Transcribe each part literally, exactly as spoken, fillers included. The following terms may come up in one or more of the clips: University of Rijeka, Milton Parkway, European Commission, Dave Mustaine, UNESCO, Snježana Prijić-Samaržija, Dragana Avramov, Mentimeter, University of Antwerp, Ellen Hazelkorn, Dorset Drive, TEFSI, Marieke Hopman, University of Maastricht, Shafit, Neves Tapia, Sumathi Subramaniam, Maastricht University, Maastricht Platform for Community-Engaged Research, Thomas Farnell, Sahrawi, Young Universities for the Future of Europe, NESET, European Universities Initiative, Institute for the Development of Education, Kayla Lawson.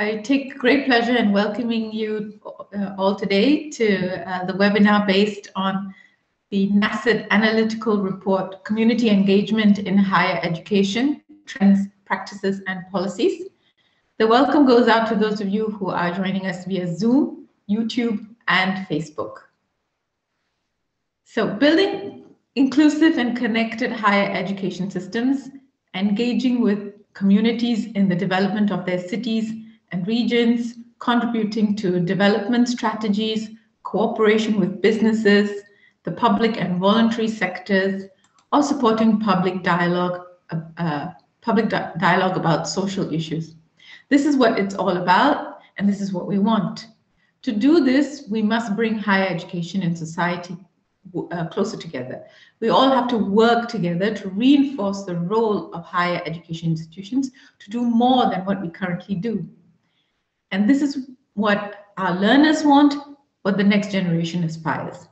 I take great pleasure in welcoming you uh, all today to uh, the webinar based on the NESET analytical report, Community Engagement in Higher Education, Trends, Practices and Policies. The welcome goes out to those of you who are joining us via Zoom, YouTube and Facebook. So building inclusive and connected higher education systems, engaging with communities in the development of their cities and regions, contributing to development strategies, cooperation with businesses, the public and voluntary sectors, or supporting public dialogue, uh, public di- dialogue about social issues. This is what it's all about, and this is what we want. To do this, we must bring higher education and society uh, closer together. We all have to work together to reinforce the role of higher education institutions to do more than what we currently do. And this is what our learners want, what the next generation aspires.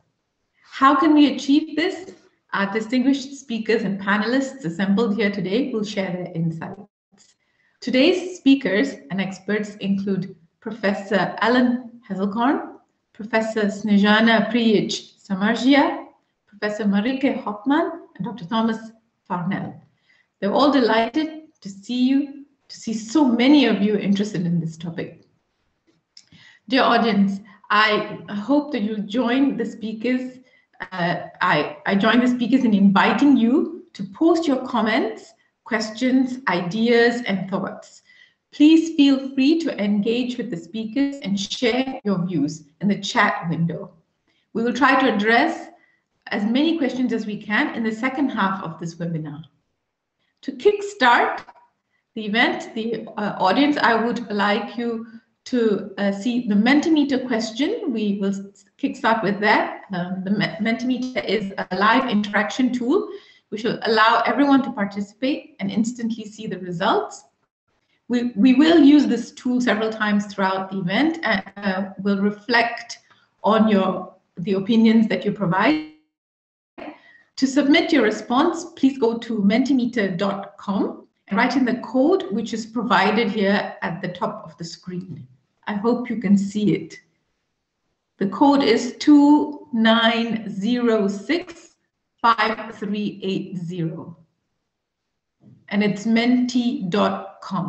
How can we achieve this? Our distinguished speakers and panelists assembled here today will share their insights. Today's speakers and experts include Professor Ellen Hazelkorn, Professor Snježana Prijić-Samaržija, Professor Marieke Hopman, and Doctor Thomas Farnell. They're all delighted to see you, to see so many of you interested in this topic. Dear audience, I hope that you'll join the speakers Uh, I, I join the speakers in inviting you to post your comments, questions, ideas, and thoughts. Please feel free to engage with the speakers and share your views in the chat window. We will try to address as many questions as we can in the second half of this webinar. To kickstart the event, the uh, audience, I would like you to uh, see the Mentimeter question. We will kickstart with that. Um, the Mentimeter is a live interaction tool which will allow everyone to participate and instantly see the results. We, we will use this tool several times throughout the event and uh, will reflect on your the opinions that you provide. To submit your response, please go to mentimeter dot com and write in the code which is provided here at the top of the screen. I hope you can see it. The code is two nine zero six five three eight zero. And it's menti dot com.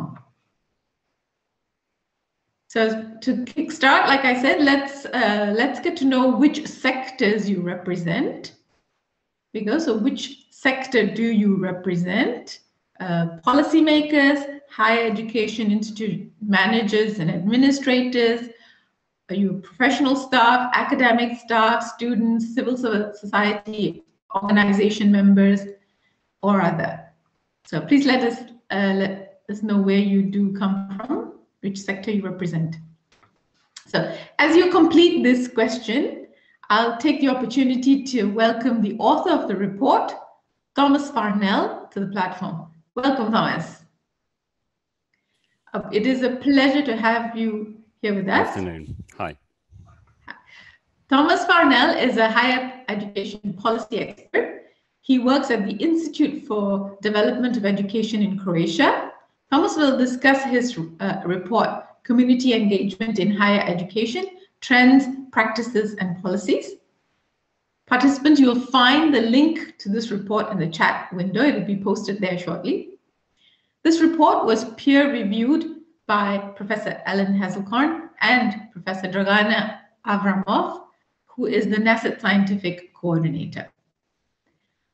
So to kickstart, like I said, let's uh, let's get to know which sectors you represent. We go, so which sector do you represent? Uh, policymakers, higher education institute managers and administrators, are you professional staff, academic staff, students, civil society organization members, or other. So please let us, uh, let us know where you do come from, which sector you represent. So as you complete this question, I'll take the opportunity to welcome the author of the report, Thomas Farnell, to the platform. Welcome, Thomas. It is a pleasure to have you here with us. Good afternoon. Hi. Thomas Farnell is a higher education policy expert. He works at the Institute for Development of Education in Croatia. Thomas will discuss his uh, report, Community Engagement in Higher Education, Trends, Practices and Policies. Participants, you'll find the link to this report in the chat window. It will be posted there shortly. This report was peer-reviewed by Professor Ellen Hazelkorn and Professor Dragana Avramov, who is the NESET Scientific Coordinator.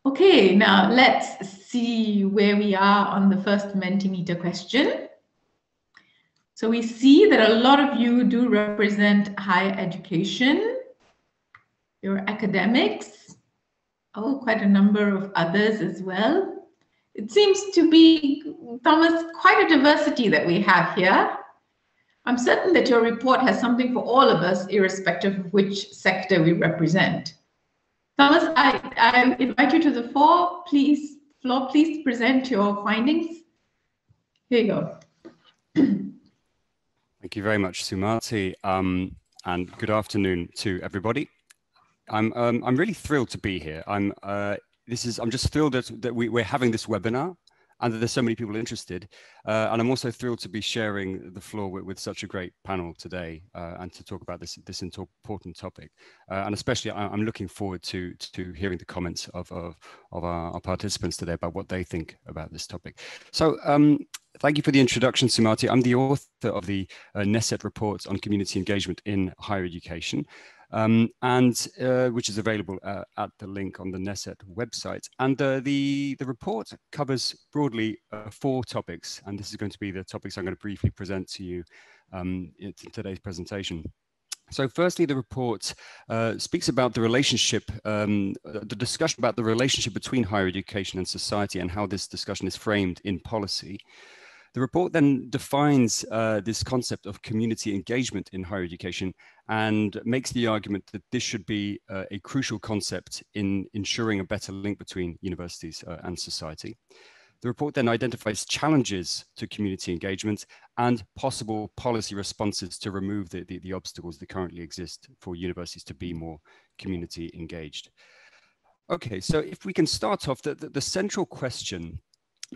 Okay, now let's see where we are on the first Mentimeter question. So we see that a lot of you do represent higher education. Your academics, oh, quite a number of others as well. It seems to be, Thomas, quite a diversity that we have here. I'm certain that your report has something for all of us, irrespective of which sector we represent. Thomas, I, I invite you to the floor. Please, floor, please present your findings. Here you go. Thank you very much, Sumathi, um, and good afternoon to everybody. I'm um, I'm really thrilled to be here. I'm uh, this is I'm just thrilled that, that we, we're having this webinar and that there's so many people interested. Uh, and I'm also thrilled to be sharing the floor with, with such a great panel today uh, and to talk about this, this important topic. Uh, and especially I'm looking forward to, to hearing the comments of, of, of our, our participants today about what they think about this topic. So um, thank you for the introduction, Sumathi. I'm the author of the uh, NESET report on community engagement in higher education. Um, and uh, which is available uh, at the link on the NESET website. And uh, the, the report covers broadly uh, four topics, and this is going to be the topics I'm going to briefly present to you um, in today's presentation. So firstly, the report uh, speaks about the relationship, um, the discussion about the relationship between higher education and society and how this discussion is framed in policy. The report then defines uh, this concept of community engagement in higher education and makes the argument that this should be uh, a crucial concept in ensuring a better link between universities uh, and society. The report then identifies challenges to community engagement and possible policy responses to remove the, the, the obstacles that currently exist for universities to be more community engaged. Okay, so if we can start off, the, the, the central question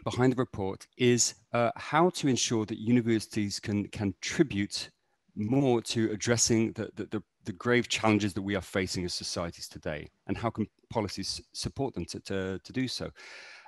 behind the report is uh, how to ensure that universities can contribute more to addressing the, the, the grave challenges that we are facing as societies today, and how can policies support them to, to, to do so.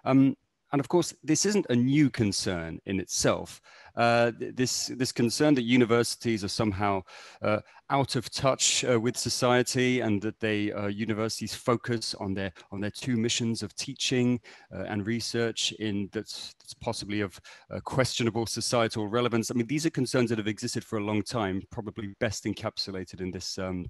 Um, and of course, this isn't a new concern in itself. Uh, this, this concern that universities are somehow uh, out of touch uh, with society, and that they uh, universities focus on their on their two missions of teaching uh, and research in that's, that's possibly of uh, questionable societal relevance. I mean, these are concerns that have existed for a long time, probably best encapsulated in this um,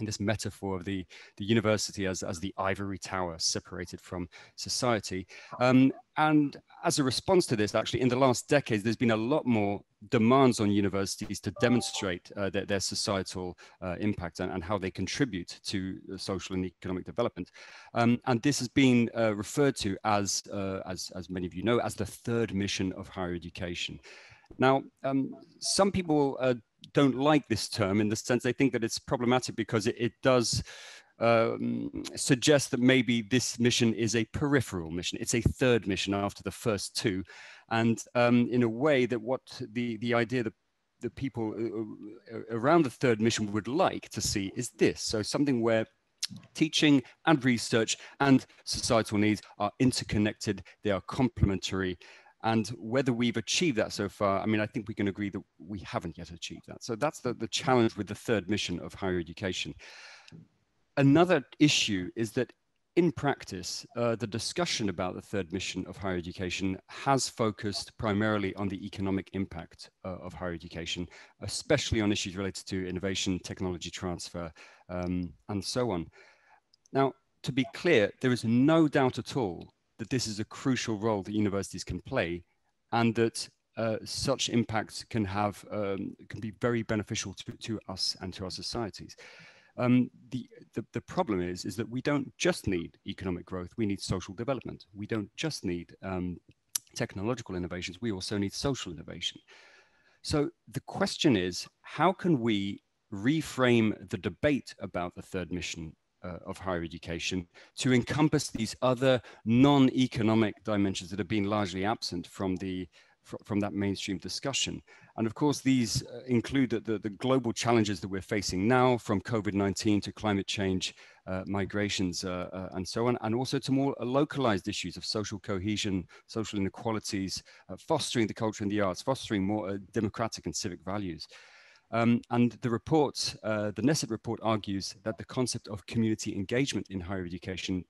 in this metaphor of the, the university as, as the ivory tower separated from society. Um, and as a response to this, actually, in the last decades, there's been a lot more demands on universities to demonstrate uh, their, their societal uh, impact and, and how they contribute to social and economic development. Um, and this has been uh, referred to as, uh, as, as many of you know, as the third mission of higher education. Now, um, some people uh, don't like this term in the sense they think that it's problematic because it, it does um, suggest that maybe this mission is a peripheral mission. It's a third mission after the first two. And um, in a way that what the, the idea that the people around the third mission would like to see is this. So something where teaching and research and societal needs are interconnected, they are complementary. And whether we've achieved that so far, I mean, I think we can agree that we haven't yet achieved that. So that's the, the challenge with the third mission of higher education. Another issue is that in practice, uh, the discussion about the third mission of higher education has focused primarily on the economic impact uh, of higher education, especially on issues related to innovation, technology transfer, um, and so on. Now, to be clear, there is no doubt at all that this is a crucial role that universities can play, and that uh, such impacts can have um, can be very beneficial to, to us and to our societies. Um, the, the, the problem is, is that we don't just need economic growth, we need social development. We don't just need um, technological innovations, we also need social innovation. So the question is, how can we reframe the debate about the third mission Uh, of higher education to encompass these other non-economic dimensions that have been largely absent from the fr from that mainstream discussion? And of course, these uh, include the, the, the global challenges that we're facing now, from COVID nineteen to climate change, uh, migrations, uh, uh, and so on, and also to more localized issues of social cohesion, social inequalities, uh, fostering the culture and the arts, fostering more uh, democratic and civic values. Um, and the report, uh, the NESET report, argues that the concept of community engagement in higher education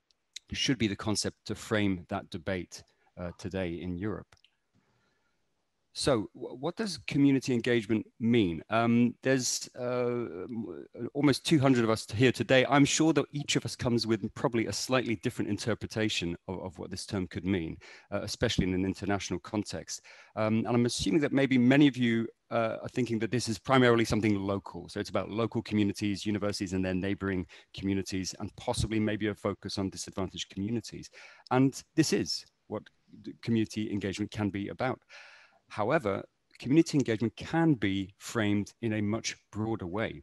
should be the concept to frame that debate uh, today in Europe. So what does community engagement mean? Um, there's uh, almost two hundred of us here today. I'm sure that each of us comes with probably a slightly different interpretation of, of what this term could mean, uh, especially in an international context. Um, and I'm assuming that maybe many of you uh, are thinking that this is primarily something local. So it's about local communities, universities, and their neighboring communities, and possibly maybe a focus on disadvantaged communities. And this is what community engagement can be about. However, community engagement can be framed in a much broader way.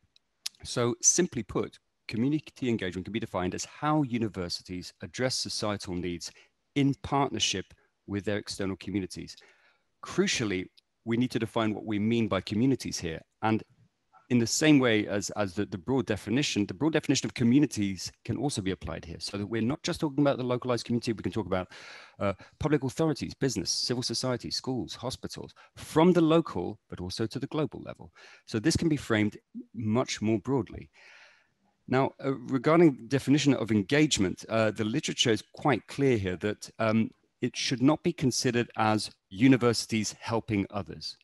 So simply put, community engagement can be defined as how universities address societal needs in partnership with their external communities. Crucially, we need to define what we mean by communities here. And in the same way as, as the, the broad definition, the broad definition of communities can also be applied here, so that we're not just talking about the localized community, we can talk about uh, public authorities, business, civil society, schools, hospitals, from the local, but also to the global level. So this can be framed much more broadly. Now, uh, regarding the definition of engagement, uh, the literature is quite clear here that um, it should not be considered as universities helping others.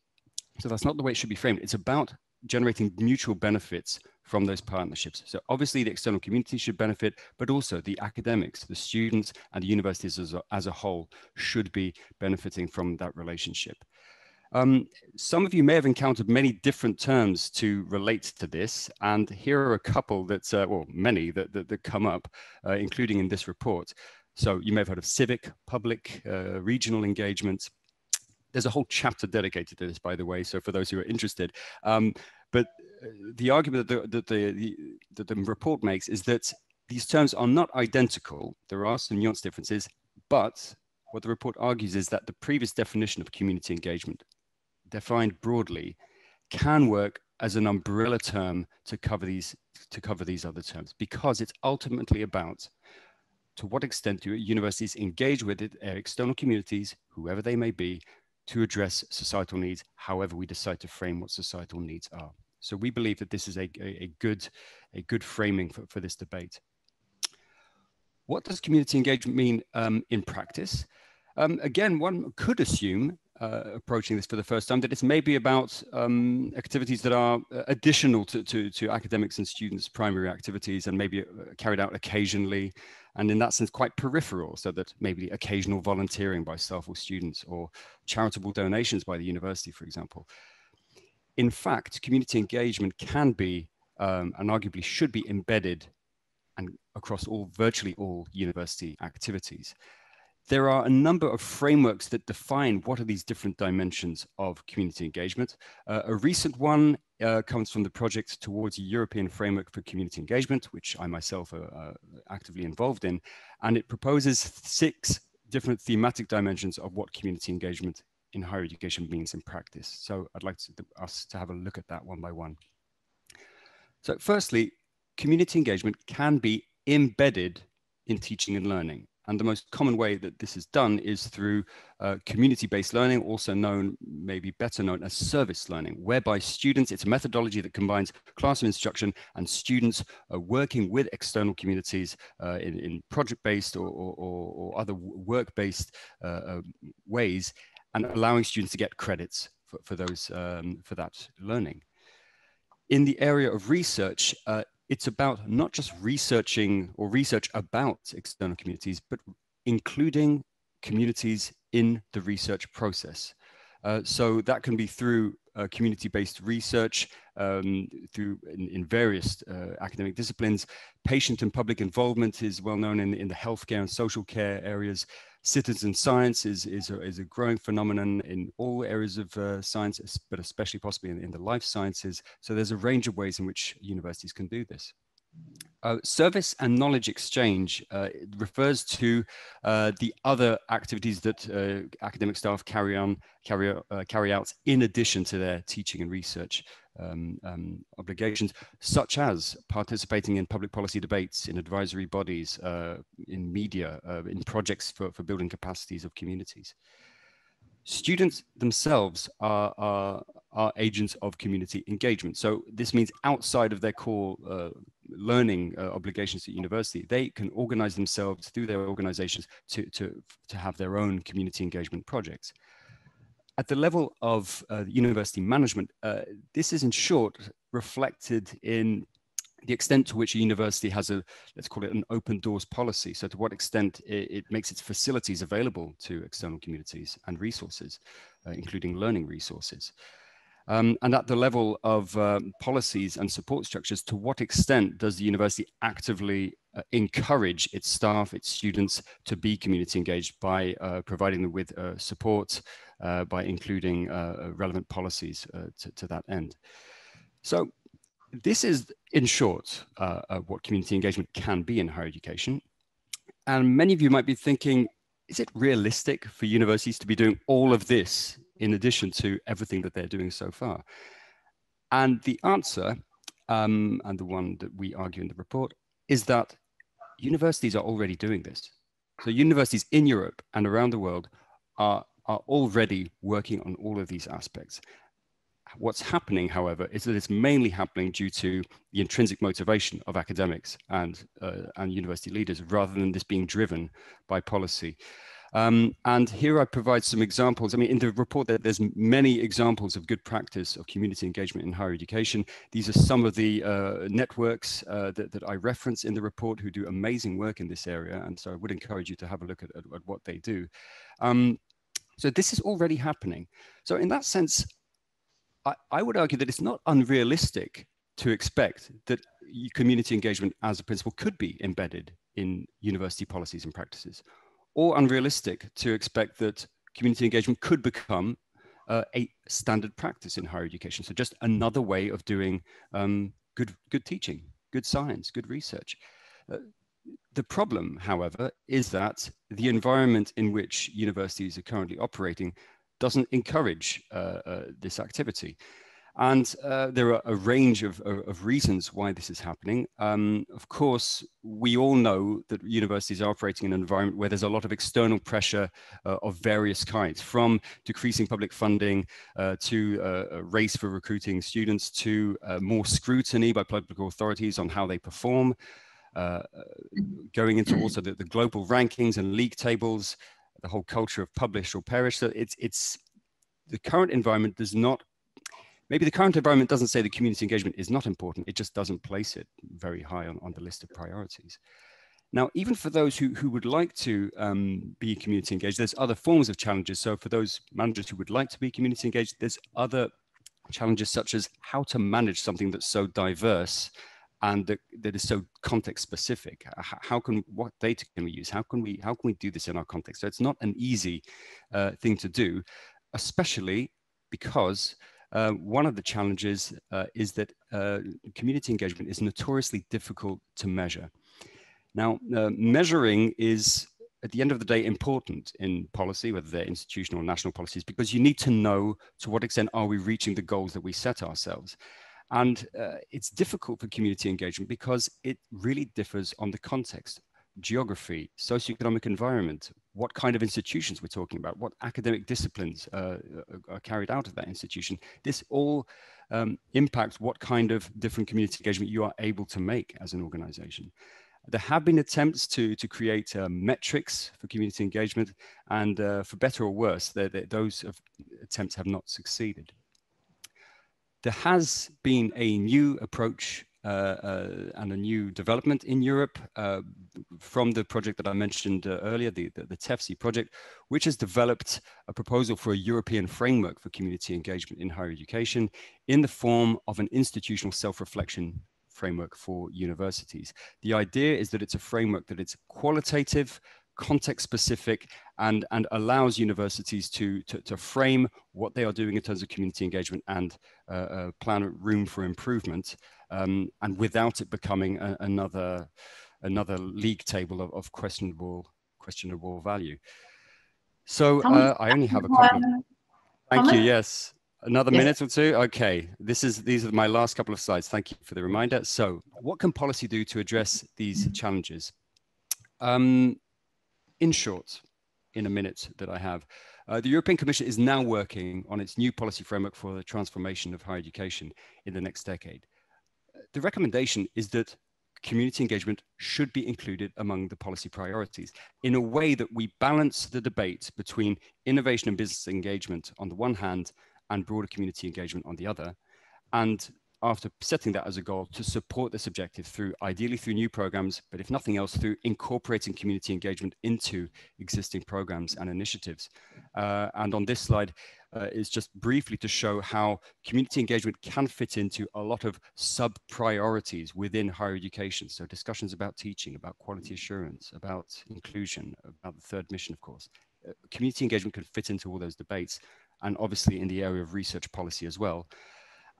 So that's not the way it should be framed. It's about generating mutual benefits from those partnerships. So obviously the external community should benefit, but also the academics, the students, and the universities as a, as a whole should be benefiting from that relationship. Um, some of you may have encountered many different terms to relate to this, and here are a couple that, uh, well, many that, that, that come up, uh, including in this report. So you may have heard of civic, public, uh, regional engagement. There's a whole chapter dedicated to this, by the way, so for those who are interested. Um, but the argument that the, that, the, the, that the report makes is that these terms are not identical. There are some nuanced differences, but what the report argues is that the previous definition of community engagement, defined broadly, can work as an umbrella term to cover these, to cover these other terms, because it's ultimately about to what extent do universities engage with it, their external communities, whoever they may be, to address societal needs, however we decide to frame what societal needs are. So we believe that this is a, a, a, good, a good framing for, for this debate. What does community engagement mean um, in practice? Um, again, one could assume, uh, approaching this for the first time, that it's maybe about um, activities that are additional to, to, to academics and students' primary activities, and maybe carried out occasionally, and in that sense, quite peripheral, so that maybe occasional volunteering by staff or students, or charitable donations by the university, for example. In fact, community engagement can be, um, and arguably should be, embedded and across all, virtually all university activities. There are a number of frameworks that define what are these different dimensions of community engagement. Uh, a recent one uh, comes from the project towards a European framework for community engagement, which I myself are uh, actively involved in, and it proposes six different thematic dimensions of what community engagement in higher education means in practice. So I'd like to, us to have a look at that one by one. So firstly, community engagement can be embedded in teaching and learning. And the most common way that this is done is through uh, community-based learning, also known, maybe better known as service learning, whereby students, it's a methodology that combines classroom instruction and students uh, working with external communities uh, in, in project-based or, or, or other work-based uh, uh, ways, and allowing students to get credits for, for, those, um, for that learning. In the area of research, uh, it's about not just researching or research about external communities, but including communities in the research process. Uh, so that can be through uh, community-based research, um, through in, in various uh, academic disciplines. Patient and public involvement is well known in, in the healthcare and social care areas. Citizen science is, is, a, is a growing phenomenon in all areas of uh, science, but especially possibly in, in the life sciences. So there's a range of ways in which universities can do this. Uh, service and knowledge exchange uh, refers to uh, the other activities that uh, academic staff carry on, carry, uh, carry out in addition to their teaching and research um, um, obligations, such as participating in public policy debates, in advisory bodies, uh, in media, uh, in projects for, for building capacities of communities. Students themselves are, are, are agents of community engagement. So this means outside of their core uh, learning uh, obligations at university, they can organize themselves through their organizations to, to, to have their own community engagement projects. At the level of uh, university management, uh, this is in short reflected in the extent to which a university has a, let's call it an open doors policy. So to what extent it, it makes its facilities available to external communities and resources, uh, including learning resources. Um, and at the level of uh, policies and support structures, to what extent does the university actively uh, encourage its staff, its students to be community engaged by uh, providing them with uh, support, uh, by including uh, relevant policies uh, to, to that end. So this is, in short, uh, uh, what community engagement can be in higher education. And many of you might be thinking, is it realistic for universities to be doing all of this in addition to everything that they're doing so far? And the answer, um, and the one that we argue in the report, is that universities are already doing this. So universities in Europe and around the world are, are already working on all of these aspects. What's happening, however, is that it's mainly happening due to the intrinsic motivation of academics and, uh, and university leaders, rather than this being driven by policy. Um, and here I provide some examples. I mean, in the report that there's many examples of good practice of community engagement in higher education. These are some of the uh, networks uh, that, that I reference in the report, who do amazing work in this area. And so I would encourage you to have a look at, at, at what they do. Um, so this is already happening. So in that sense, I, I would argue that it's not unrealistic to expect that community engagement as a principle could be embedded in university policies and practices, or unrealistic to expect that community engagement could become uh, a standard practice in higher education. So just another way of doing um, good, good teaching, good science, good research. Uh, the problem, however, is that the environment in which universities are currently operating doesn't encourage uh, uh, this activity. And uh, there are a range of, of reasons why this is happening. Um, of course, we all know that universities are operating in an environment where there's a lot of external pressure uh, of various kinds, from decreasing public funding uh, to uh, a race for recruiting students, to uh, more scrutiny by public authorities on how they perform, uh, going into also the, the global rankings and league tables, the whole culture of publish or perish. So it's, it's the current environment does not Maybe the current environment doesn't say that community engagement is not important, it just doesn't place it very high on, on the list of priorities. Now, even for those who, who would like to um, be community engaged, there's other forms of challenges. So for those managers who would like to be community engaged, there's other challenges such as how to manage something that's so diverse and that, that is so context specific. How, how can, what data can we use? How can we, how can we do this in our context? So it's not an easy uh, thing to do, especially because Uh, one of the challenges uh, is that uh, community engagement is notoriously difficult to measure. Now, uh, measuring is, at the end of the day, important in policy, whether they're institutional or national policies, because you need to know to what extent are we reaching the goals that we set ourselves. And uh, it's difficult for community engagement because it really differs on the context. Geography, socioeconomic environment, what kind of institutions we're talking about, what academic disciplines uh, are carried out at that institution. This all um, impacts what kind of different community engagement you are able to make as an organization. There have been attempts to, to create uh, metrics for community engagement, and uh, for better or worse, they're, they're, those attempts have not succeeded. There has been a new approach Uh, uh, and a new development in Europe uh, from the project that I mentioned uh, earlier, the, the, the TEFSI project, which has developed a proposal for a European framework for community engagement in higher education in the form of an institutional self-reflection framework for universities. The idea is that it's a framework that it's qualitative, context specific, and, and allows universities to, to, to frame what they are doing in terms of community engagement and uh, uh, plan room for improvement, um, and without it becoming a, another, another league table of, of questionable, questionable value. So uh, I only have a couple. Thank you, yes. Another yes. minute or two? Okay, this is, these are my last couple of slides. Thank you for the reminder. So what can policy do to address these challenges? Um, In short, in a minute that I have, uh, the European Commission is now working on its new policy framework for the transformation of higher education in the next decade. The recommendation is that community engagement should be included among the policy priorities in a way that we balance the debate between innovation and business engagement on the one hand and broader community engagement on the other. And after setting that as a goal, to support this objective through, ideally through new programs, but if nothing else, through incorporating community engagement into existing programs and initiatives. Uh, and on this slide uh, is just briefly to show how community engagement can fit into a lot of sub-priorities within higher education. So discussions about teaching, about quality assurance, about inclusion, about the third mission, of course. Uh, community engagement can fit into all those debates, and obviously in the area of research policy as well.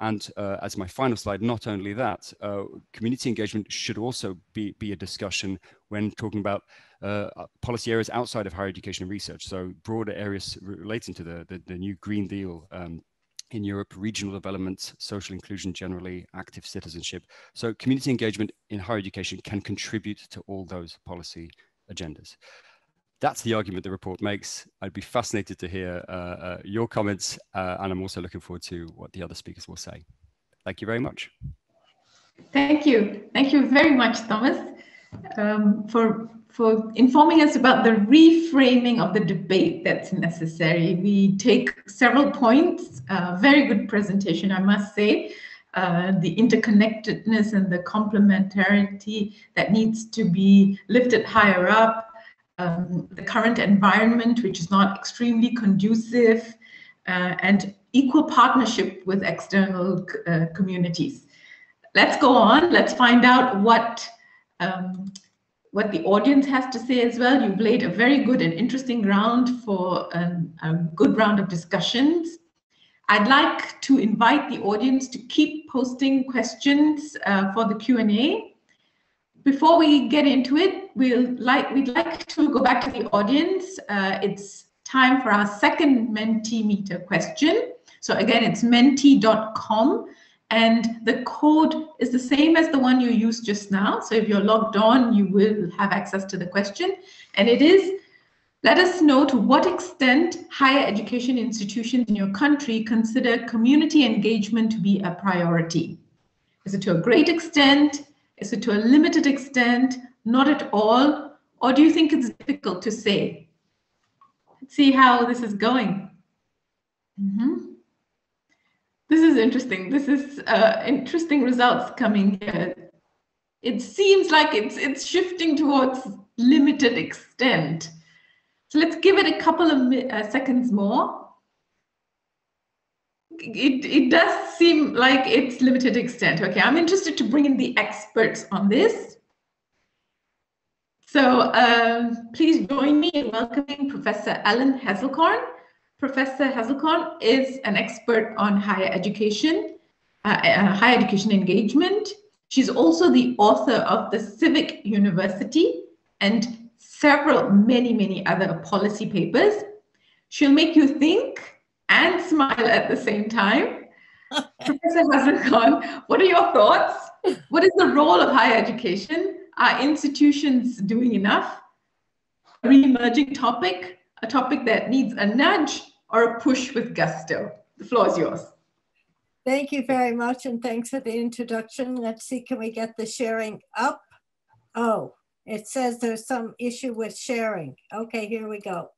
And uh, as my final slide, not only that, uh, community engagement should also be, be a discussion when talking about uh, policy areas outside of higher education and research. So broader areas relating to the, the, the new Green Deal um, in Europe, regional development, social inclusion generally, active citizenship. So community engagement in higher education can contribute to all those policy agendas. That's the argument the report makes. I'd be fascinated to hear uh, uh, your comments, uh, and I'm also looking forward to what the other speakers will say. Thank you very much. Thank you. Thank you very much, Thomas, um, for, for informing us about the reframing of the debate that's necessary. We take several points, uh, very good presentation, I must say. Uh, the interconnectedness and the complementarity that needs to be lifted higher up. Um, the current environment, which is not extremely conducive, uh, and equal partnership with external uh, communities. Let's go on. Let's find out what, um, what the audience has to say as well. You've laid a very good and interesting ground for um, a good round of discussions. I'd like to invite the audience to keep posting questions uh, for the Q and A. Before we get into it, we'll like, we'd like to go back to the audience. Uh, it's time for our second Mentimeter question. So again, it's menti dot com, and the code is the same as the one you used just now. So if you're logged on, you will have access to the question. And it is, let us know to what extent higher education institutions in your country consider community engagement to be a priority. Is it to a great extent? Is it to a limited extent, not at all, or do you think it's difficult to say? Let's see how this is going. Mm-hmm. This is interesting. This is uh, interesting results coming here. It seems like it's, it's shifting towards limited extent. So let's give it a couple of uh, seconds more. It, it does seem like it's limited extent. Okay, I'm interested to bring in the experts on this. So um, please join me in welcoming Professor Ellen Hazelkorn. Professor Hazelkorn is an expert on higher education, uh, uh, higher education engagement. She's also the author of The Civic University and several, many, many other policy papers. She'll make you think and smile at the same time. Professor Hazelkorn, what are your thoughts? What is the role of higher education? Are institutions doing enough? A re-emerging topic, a topic that needs a nudge or a push with gusto. The floor is yours. Thank you very much, and thanks for the introduction. Let's see, can we get the sharing up? Oh, it says there's some issue with sharing. Okay, here we go.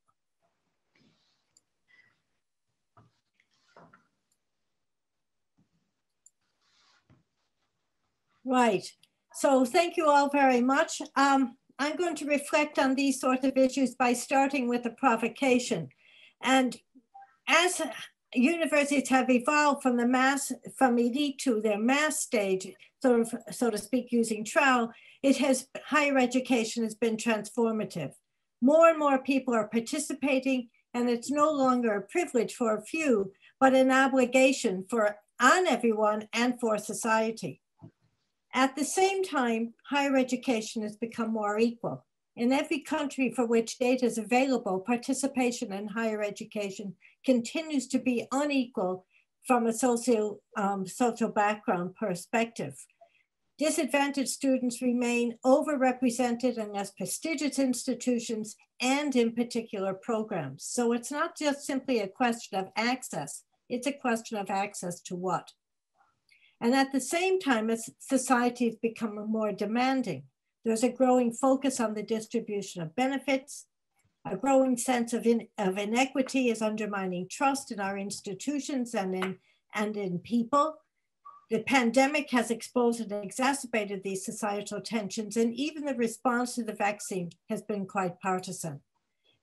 Right. So thank you all very much. Um, I'm going to reflect on these sorts of issues by starting with a provocation. And as universities have evolved from the mass, from elite to their mass stage, sort of, so to speak, using trial, it has, higher education has been transformative. More and more people are participating, and it's no longer a privilege for a few, but an obligation for on everyone and for society. At the same time, higher education has become more equal. In every country for which data is available, participation in higher education continues to be unequal from a social, um, social background perspective. Disadvantaged students remain overrepresented in less prestigious institutions and in particular programs. So it's not just simply a question of access, it's a question of access to what? And at the same time, as society has become more demanding, there's a growing focus on the distribution of benefits. A growing sense of, in, of inequity is undermining trust in our institutions and in, and in people. The pandemic has exposed and exacerbated these societal tensions, and even the response to the vaccine has been quite partisan.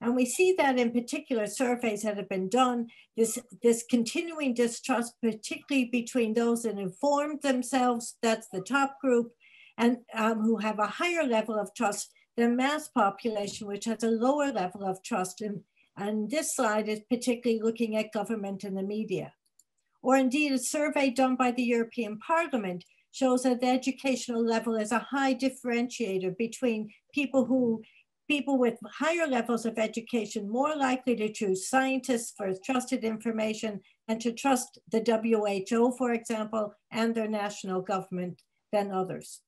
And we see that in particular surveys that have been done, this, this continuing distrust, particularly between those that informed themselves, that's the top group, and um, who have a higher level of trust than mass population, which has a lower level of trust. And, and this slide is particularly looking at government and the media. or indeed a survey done by the European Parliament shows that the educational level is a high differentiator between people who, people with higher levels of education more likely to choose scientists for trusted information and to trust the W H O, for example, and their national government than others.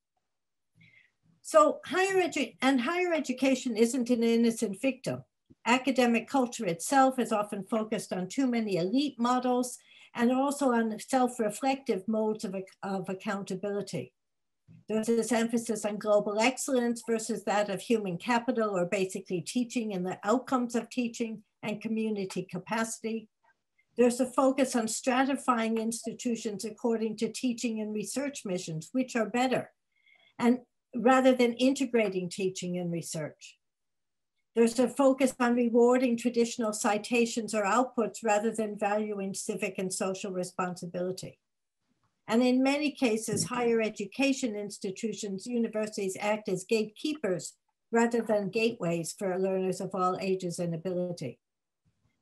So higher edu- and higher education isn't an innocent victim. Academic culture itself is often focused on too many elite models and also on self-reflective modes of, of accountability. There's this emphasis on global excellence versus that of human capital, or basically teaching and the outcomes of teaching and community capacity. There's a focus on stratifying institutions according to teaching and research missions, which are better, and rather than integrating teaching and research. There's a focus on rewarding traditional citations or outputs rather than valuing civic and social responsibility. And in many cases, higher education institutions, universities act as gatekeepers rather than gateways for learners of all ages and ability.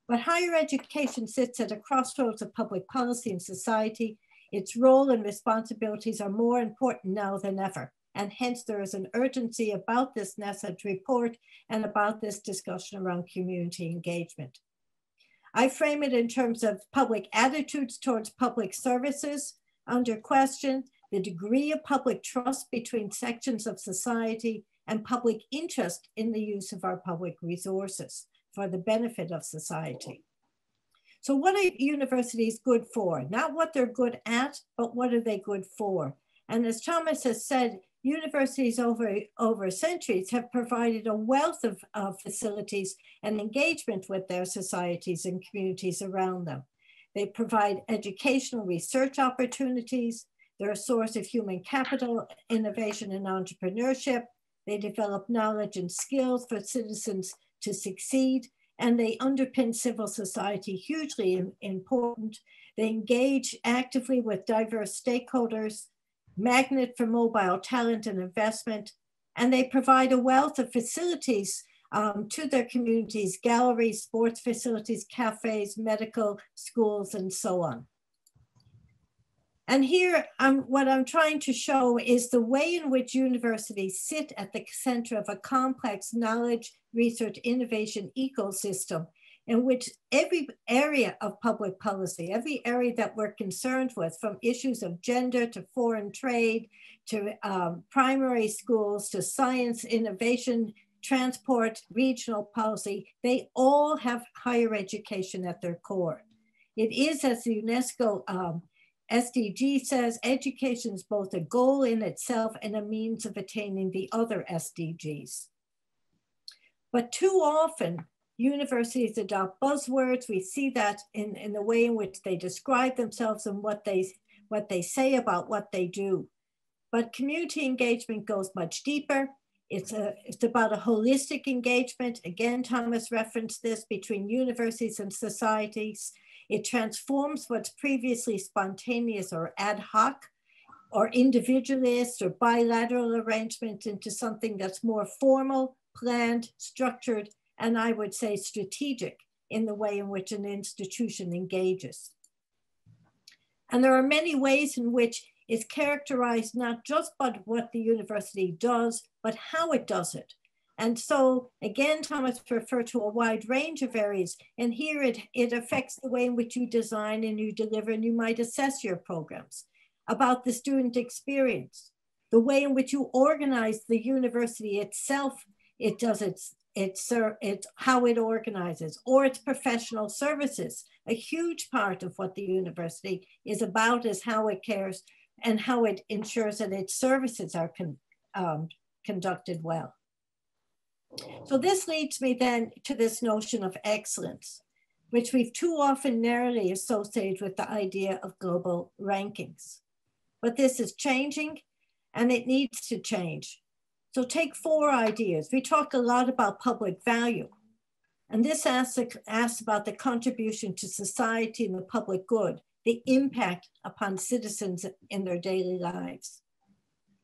But higher education sits at a crossroads of public policy and society. Its role and responsibilities are more important now than ever. And hence there is an urgency about this NESET report and about this discussion around community engagement. I frame it in terms of public attitudes towards public services under question, the degree of public trust between sections of society, and public interest in the use of our public resources for the benefit of society. So what are universities good for? Not what they're good at, but what are they good for? And as Thomas has said, universities over, over centuries have provided a wealth of, of facilities and engagement with their societies and communities around them. They provide educational research opportunities. They're a source of human capital, innovation, and entrepreneurship. They develop knowledge and skills for citizens to succeed, and they underpin civil society, hugely important. They engage actively with diverse stakeholders, magnet for mobile talent and investment, and they provide a wealth of facilities um, to their communities, galleries, sports facilities, cafes, medical schools, and so on. And here, um, what I'm trying to show is the way in which universities sit at the center of a complex knowledge, research, innovation ecosystem in which every area of public policy, every area that we're concerned with, from issues of gender to foreign trade, to um, primary schools, to science, innovation, transport, regional policy, they all have higher education at their core. It is, as the UNESCO um, S D G says, education is both a goal in itself and a means of attaining the other S D Gs. But too often, universities adopt buzzwords. We see that in, in the way in which they describe themselves and what they, what they say about what they do. But community engagement goes much deeper. It's, a, it's about a holistic engagement. Again, Thomas referenced this, between universities and societies. It transforms what's previously spontaneous or ad hoc or individualist or bilateral arrangements into something that's more formal, planned, structured, and I would say strategic in the way in which an institution engages. And there are many ways in which it's characterized not just by what the university does, but how it does it. And so again, Thomas referred to a wide range of areas, and here it, it affects the way in which you design and you deliver and you might assess your programs, about the student experience, the way in which you organize the university itself, it does its It's, it's how it organizes, or its professional services. A huge part of what the university is about is how it cares and how it ensures that its services are con, um, conducted well. So this leads me then to this notion of excellence, which we've too often narrowly associated with the idea of global rankings. But this is changing, and it needs to change. So take four ideas. We talk a lot about public value, and this asks, asks about the contribution to society and the public good, the impact upon citizens in their daily lives.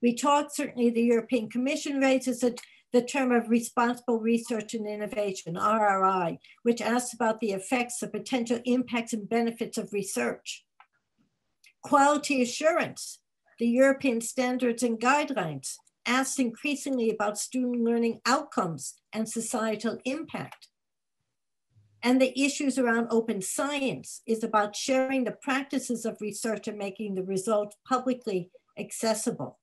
We talk, certainly the European Commission raises a, the term of responsible research and innovation, R R I, which asks about the effects, the potential impacts and benefits of research. Quality assurance, the European standards and guidelines asked increasingly about student learning outcomes and societal impact. And the issues around open science is about sharing the practices of research and making the results publicly accessible.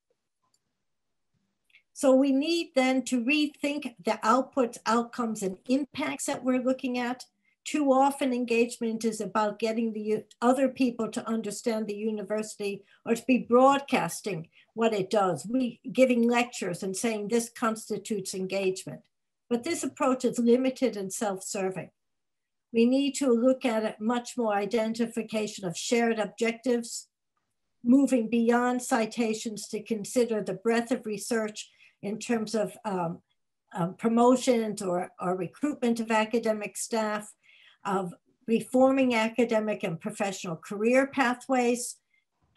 So we need then to rethink the outputs, outcomes, and impacts that we're looking at. Too often engagement is about getting the other people to understand the university or to be broadcasting what it does, we giving lectures and saying this constitutes engagement. But this approach is limited and self-serving. We need to look at it much more identification of shared objectives, moving beyond citations to consider the breadth of research in terms of um, um, promotions or, or recruitment of academic staff, of reforming academic and professional career pathways.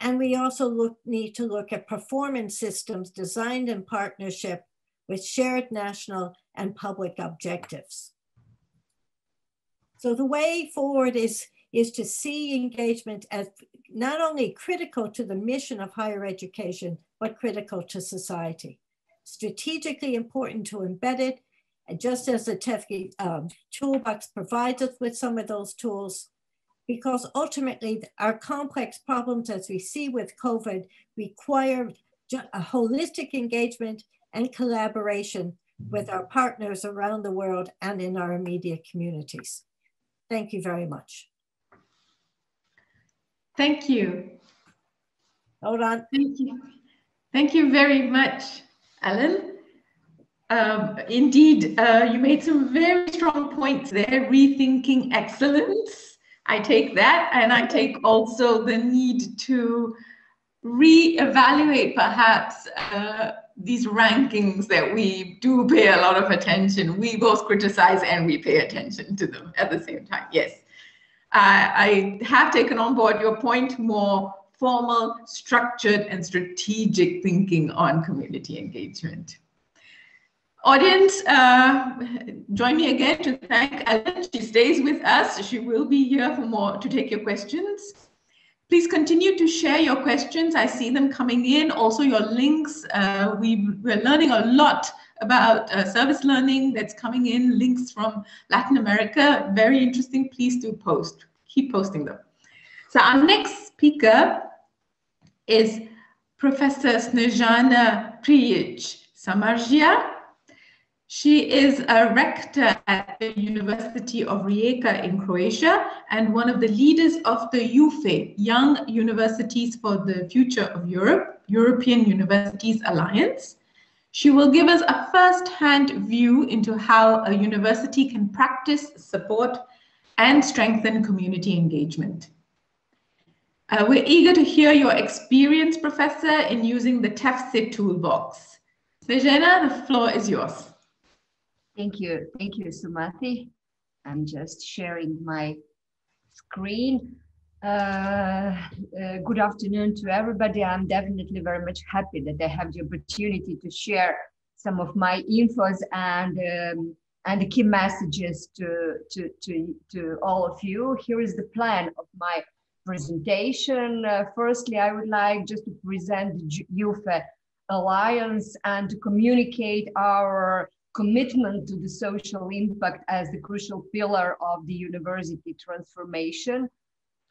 And we also look, need to look at performance systems designed in partnership with shared national and public objectives. So the way forward is, is to see engagement as not only critical to the mission of higher education, but critical to society. Strategically important to embed it, and just as the TEFSI um, toolbox provides us with some of those tools, because ultimately our complex problems, as we see with COVID, require a holistic engagement and collaboration with our partners around the world and in our immediate communities. Thank you very much. Thank you. Hold on. Thank you. Thank you very much, Ellen. Um, indeed, uh, you made some very strong points there, rethinking excellence. I take that, and I take also the need to reevaluate perhaps uh, these rankings that we do pay a lot of attention. We both criticize and we pay attention to them at the same time, yes. I, I have taken on board your point, more formal, structured, and strategic thinking on community engagement. Audience, uh, join me again to thank Ellen. She stays with us. She will be here for more to take your questions. Please continue to share your questions. I see them coming in. Also your links. Uh, we, we're learning a lot about uh, service learning that's coming in. Links from Latin America. Very interesting. Please do post. Keep posting them. So our next speaker is Professor Snježana Prijić-Samaržija. She is a rector at the University of Rijeka in Croatia and one of the leaders of the YUFE, Young Universities for the Future of Europe, European Universities Alliance. She will give us a first-hand view into how a university can practice, support, and strengthen community engagement. Uh, we're eager to hear your experience, Professor, in using the TEFSI toolbox. Snježana, the floor is yours. Thank you. Thank you, Sumathi. I'm just sharing my screen. Uh, uh, good afternoon to everybody. I'm definitely very much happy that I have the opportunity to share some of my infos and, um, and the key messages to, to, to, to all of you. Here is the plan of my presentation. Uh, firstly, I would like just to present the YUFE Alliance and to communicate our commitment to the social impact as the crucial pillar of the university transformation.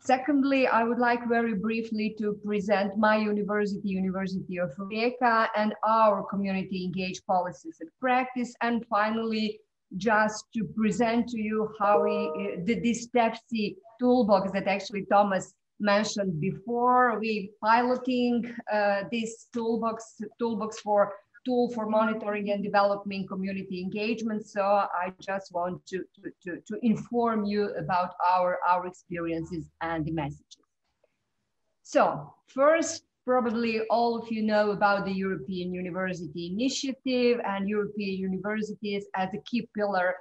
Secondly, I would like very briefly to present my university, University of Rijeka, and our community engaged policies and practice. And finally, just to present to you how we uh, did this TEFSI toolbox that actually Thomas mentioned before. We're piloting uh, this toolbox, toolbox for tool for monitoring and developing community engagement. So I just want to, to, to, to inform you about our, our experiences and the messages. So first, probably all of you know about the European University Initiative and European universities as a key pillar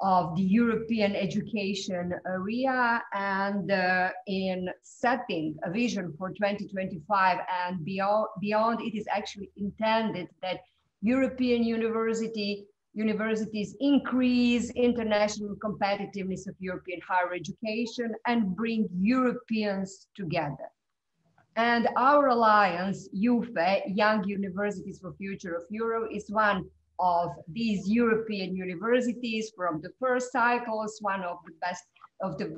of the European education area, and uh, in setting a vision for twenty twenty-five and beyond, beyond, it is actually intended that European university, universities increase international competitiveness of European higher education and bring Europeans together. And our alliance, YUFE, Young Universities for the Future of Europe, is one of these European universities from the first cycles, one of the best of the,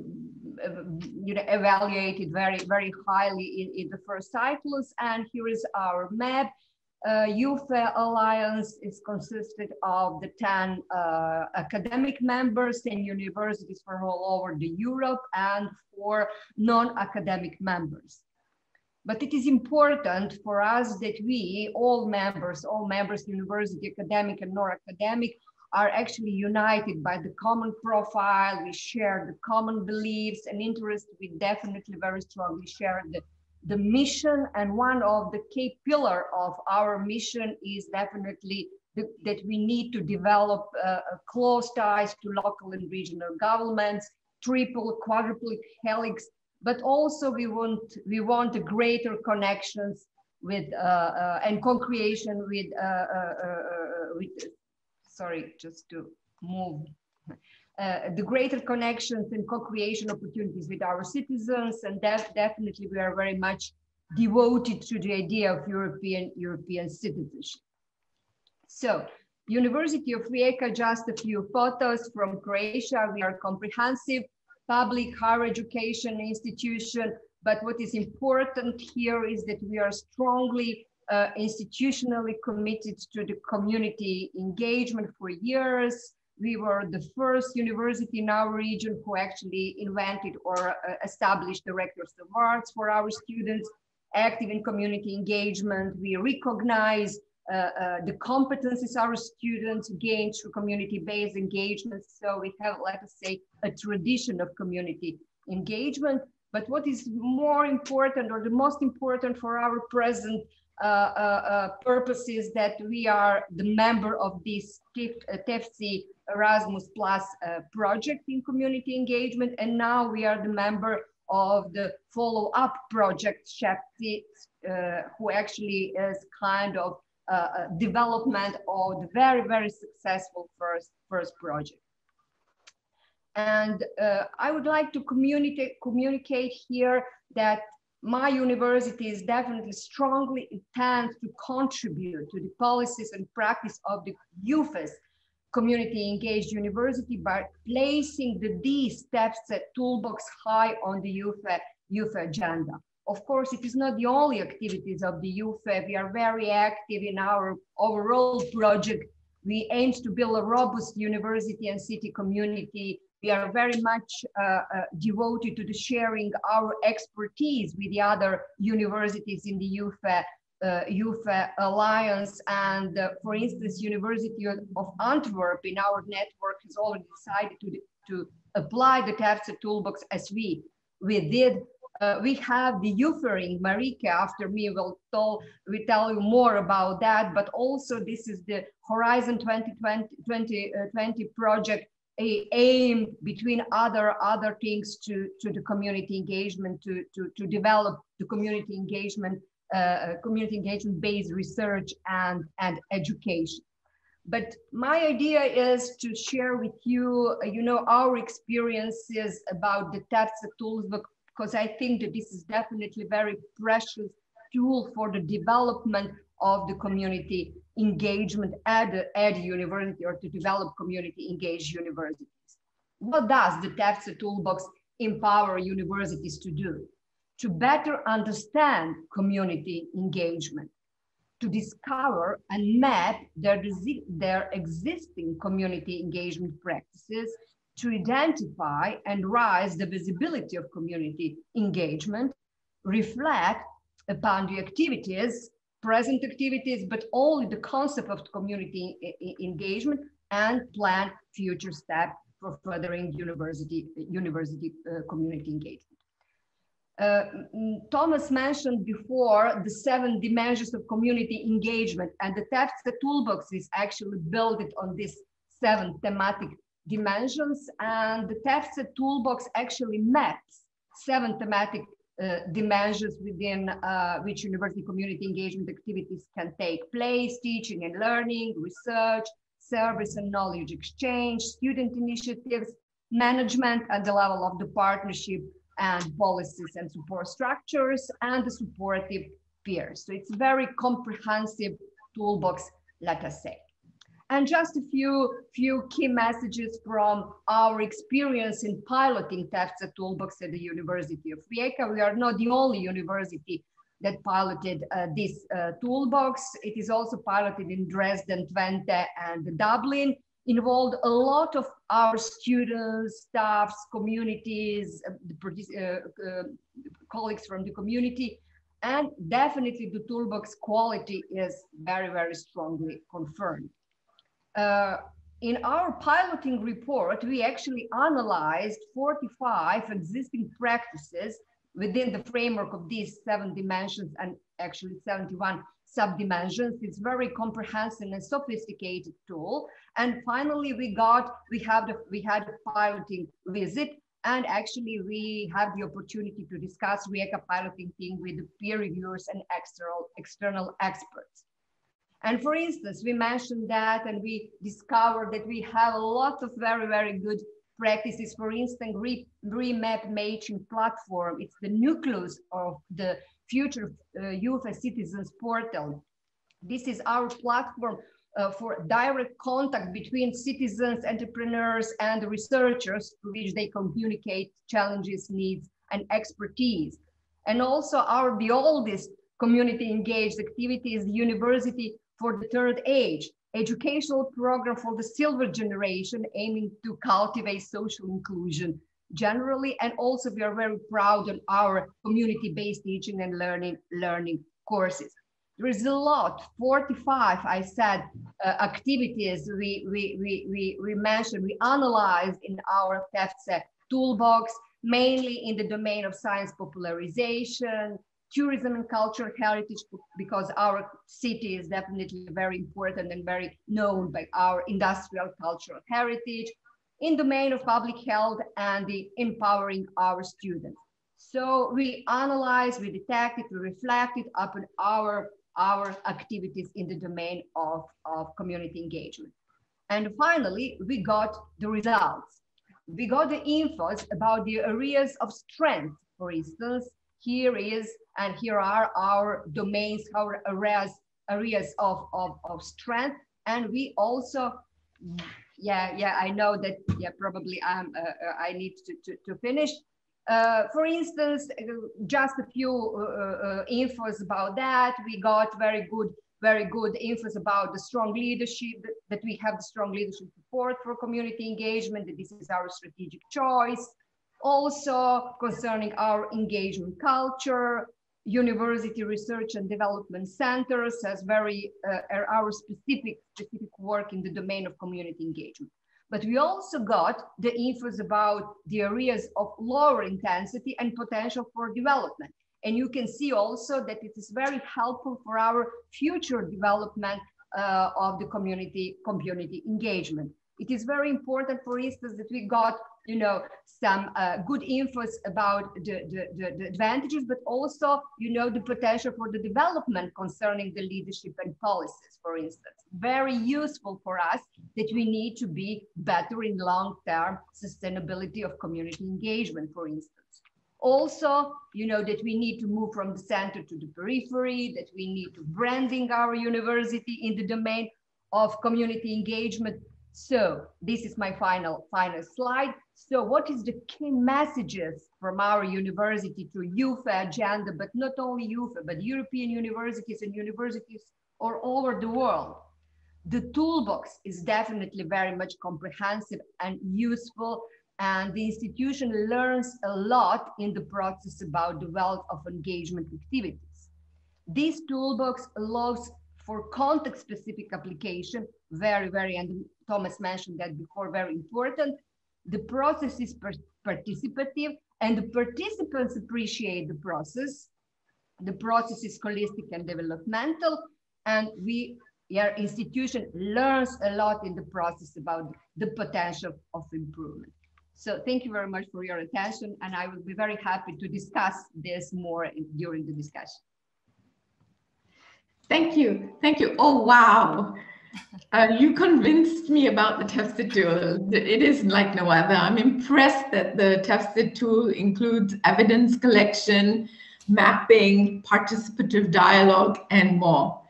you know, evaluated very, very highly in, in the first cycles. And here is our map. Uh, YUFE Alliance is consisted of the ten uh, academic members, ten universities from all over the Europe, and four non-academic members. But it is important for us that we, all members, all members, university, academic and non-academic, are actually united by the common profile. We share the common beliefs and interests. We definitely very strongly share the, the mission. And one of the key pillars of our mission is definitely the, that we need to develop uh, close ties to local and regional governments, triple, quadruple helix, but also we want, we want a greater connections with, uh, uh, and co-creation with, uh, uh, uh, with, sorry, just to move, uh, the greater connections and co-creation opportunities with our citizens. And that definitely we are very much devoted to the idea of European, European citizenship. So, University of Rijeka, just a few photos from Croatia. We are comprehensive public higher education institution, but what is important here is that we are strongly uh, institutionally committed to the community engagement for years. We were the first university in our region who actually invented or uh, established Directors Awards for our students, active in community engagement. We recognize uh, uh, the competencies our students gain through community-based engagement. So we have, let us say, a tradition of community engagement. But what is more important, or the most important for our present uh, uh, uh, purpose, is that we are the member of this TEFSI Erasmus Plus uh, project in community engagement. And now we are the member of the follow-up project, Shafit, uh, who actually is kind of Uh, development of the very, very successful first, first project. And uh, I would like to communicate, communicate here that my university is definitely strongly intends to contribute to the policies and practice of the YUFE's community engaged university by placing the these steps at toolbox high on the YUFE, YUFE agenda. Of course, it is not the only activities of the YUFE. We are very active in our overall project. We aim to build a robust university and city community. We are very much uh, uh, devoted to the sharing our expertise with the other universities in the YUFE, uh, YUFE Alliance. And uh, for instance, University of Antwerp in our network has already decided to, to apply the TEFSI toolbox as we, we did. Uh, we have the YUFEring. Marieke after me will tell, we tell you more about that, but also this is the Horizon twenty twenty project, a aim between other other things to, to the community engagement, to, to, to develop the community engagement, uh, community engagement based research and, and education. But my idea is to share with you, you know, our experiences about the TEFSI toolbox, because I think that this is definitely a very precious tool for the development of the community engagement at a, at a university, or to develop community engaged universities. What does the TEFSI toolbox empower universities to do? To better understand community engagement, to discover and map their, their existing community engagement practices, to identify and raise the visibility of community engagement, reflect upon the activities, present activities, but only the concept of community engagement, and plan future steps for furthering university, university uh, community engagement. Uh, Thomas mentioned before the seven dimensions of community engagement, and the TEFSI toolbox is actually built on this seven thematic dimensions, and the TEFSI toolbox actually maps seven thematic uh, dimensions within uh, which university community engagement activities can take place: teaching and learning, research, service and knowledge exchange, student initiatives, management and the level of the partnership, and policies and support structures and the supportive peers. So it's a very comprehensive toolbox, let us say. And just a few, few key messages from our experience in piloting TEFSI toolbox at the University of Rijeka. We are not the only university that piloted uh, this uh, toolbox. It is also piloted in Dresden, Twente, and Dublin. Involved a lot of our students, staffs, communities, uh, the, uh, uh, colleagues from the community, and definitely the toolbox quality is very, very strongly confirmed. Uh, in our piloting report, we actually analyzed forty-five existing practices within the framework of these seven dimensions and actually seventy-one subdimensions. It's very comprehensive and sophisticated tool. And finally, we got, we had, we had a piloting visit, and actually we have the opportunity to discuss Rijeka piloting team with the peer reviewers and external, external experts. And for instance, we mentioned that, and we discovered that we have a lot of very, very good practices. For instance, re, remap matching platform. It's the nucleus of the future uh, YUFE citizens portal. This is our platform uh, for direct contact between citizens, entrepreneurs, and researchers, to which they communicate challenges, needs, and expertise. And also our the oldest community engaged activity is the University for the Third Age, educational program for the silver generation, aiming to cultivate social inclusion generally. And also we are very proud of our community-based teaching and learning, learning courses. There is a lot, forty-five, I said, uh, activities we, we, we, we, we mentioned, we analyzed in our TEFSI toolbox, mainly in the domain of science popularization, tourism and cultural heritage, because our city is definitely very important and very known by our industrial cultural heritage, in domain of public health and the empowering our students. So we analyze, we detect it, we reflect it upon our, our activities in the domain of, of community engagement. And finally, we got the results. We got the infos about the areas of strength. For instance, here is, and here are our domains, our areas, areas of, of, of strength. And we also, yeah, yeah, I know that, yeah, probably I'm, uh, I need to, to, to finish. Uh, for instance, just a few uh, uh, infos about that. We got very good, very good infos about the strong leadership, that we have the strong leadership support for community engagement, that this is our strategic choice. Also concerning our engagement culture, university research and development centers as very uh, our specific specific work in the domain of community engagement. But we also got the infos about the areas of lower intensity and potential for development. And you can see also that it is very helpful for our future development uh, of the community community engagement. It is very important, for instance, that we got, you know, some uh, good infos about the, the, the, the advantages, but also, you know, the potential for the development concerning the leadership and policies, for instance. Very useful for us that we need to be better in long-term sustainability of community engagement, for instance. Also, you know, that we need to move from the center to the periphery, that we need to branding our university in the domain of community engagement. So this is my final, final slide. So what is the key messages from our university to YUFE agenda, but not only YUFE, but European universities and universities all over the world? The toolbox is definitely very much comprehensive and useful, and the institution learns a lot in the process about the wealth of engagement activities. This toolbox allows for context-specific application, very, very, and Thomas mentioned that before, very important. The process is participative, and the participants appreciate the process. The process is holistic and developmental, and we, our institution, learns a lot in the process about the potential of improvement. So thank you very much for your attention, and I will be very happy to discuss this more in, during the discussion. Thank you. Thank you. Oh, wow. Uh, you convinced me about the TEFSI tool. It is like no other. I'm impressed that the TEFSI tool includes evidence collection, mapping, participative dialogue, and more.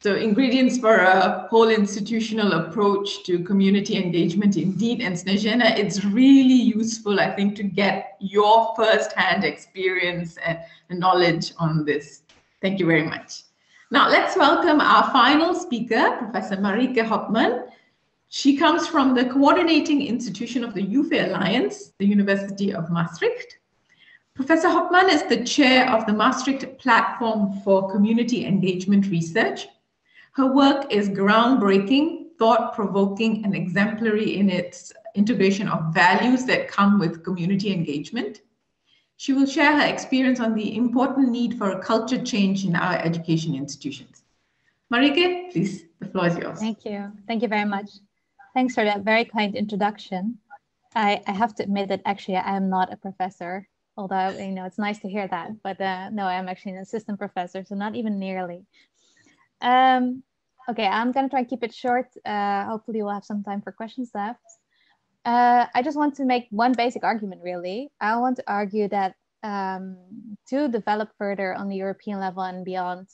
So ingredients for a whole institutional approach to community engagement indeed. And Snježana, it's really useful, I think, to get your firsthand experience and knowledge on this. Thank you very much. Now let's welcome our final speaker, Professor Marieke Hopman. She comes from the coordinating institution of the YUFE Alliance, the University of Maastricht. Professor Hopman is the chair of the Maastricht Platform for Community Engagement Research. Her work is groundbreaking, thought-provoking, and exemplary in its integration of values that come with community engagement. She will share her experience on the important need for a culture change in our education institutions. Marieke, please, the floor is yours. Thank you. Thank you very much. Thanks for that very kind introduction. I, I have to admit that actually I am not a professor. Although, you know, it's nice to hear that, but uh, no, I'm actually an assistant professor, so not even nearly. Um, okay, I'm going to try and keep it short. Uh, hopefully we'll have some time for questions left. Uh, I just want to make one basic argument, really. I want to argue that um, to develop further on the European level and beyond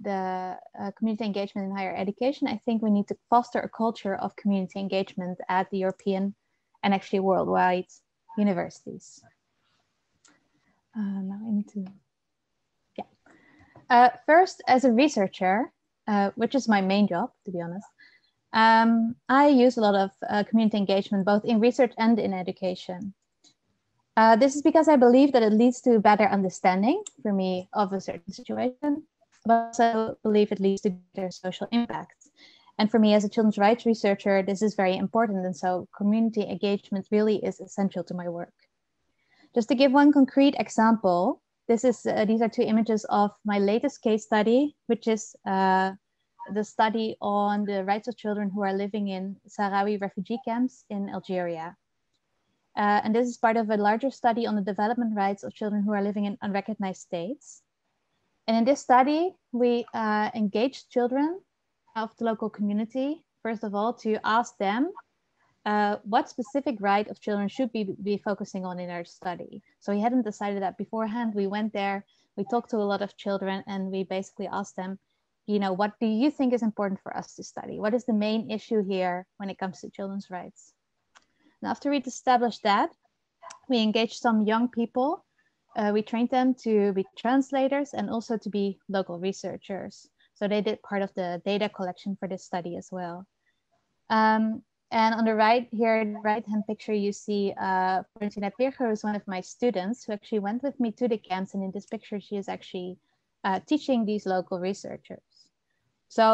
the uh, community engagement in higher education, I think we need to foster a culture of community engagement at the European and actually worldwide universities. Uh, now I need to, yeah. Uh, first, as a researcher, uh, which is my main job, to be honest, um, I use a lot of uh, community engagement, both in research and in education. Uh, this is because I believe that it leads to better understanding, for me, of a certain situation, but I also believe it leads to greater social impact. And for me, as a children's rights researcher, this is very important. And so community engagement really is essential to my work. Just to give one concrete example, this is, uh, these are two images of my latest case study, which is uh, the study on the rights of children who are living in Sahrawi refugee camps in Algeria. Uh, and this is part of a larger study on the development rights of children who are living in unrecognized states. And in this study, we uh, engaged children of the local community, first of all, to ask them Uh, what specific right of children should we be focusing on in our study. So we hadn't decided that beforehand. We went there, we talked to a lot of children, and we basically asked them, you know, what do you think is important for us to study? What is the main issue here when it comes to children's rights? And after we established that, we engaged some young people. Uh, we trained them to be translators and also to be local researchers. So they did part of the data collection for this study as well. Um, And on the right here, the right-hand picture, you see uh, Pritina Picher, who is one of my students, who actually went with me to the camps. And in this picture, she is actually uh, teaching these local researchers. So,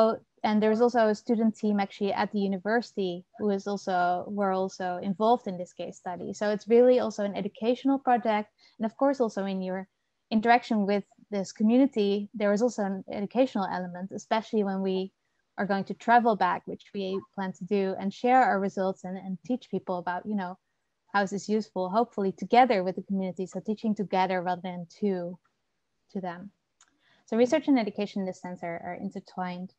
and there's also a student team actually at the university who is also, were also involved in this case study. So it's really also an educational project. And of course, also in your interaction with this community, there is also an educational element, especially when we are going to travel back, which we plan to do, and share our results and, and teach people about, you know, how is this useful, hopefully together with the community. So teaching together rather than to, to them. So research and education in this sense are, are intertwined.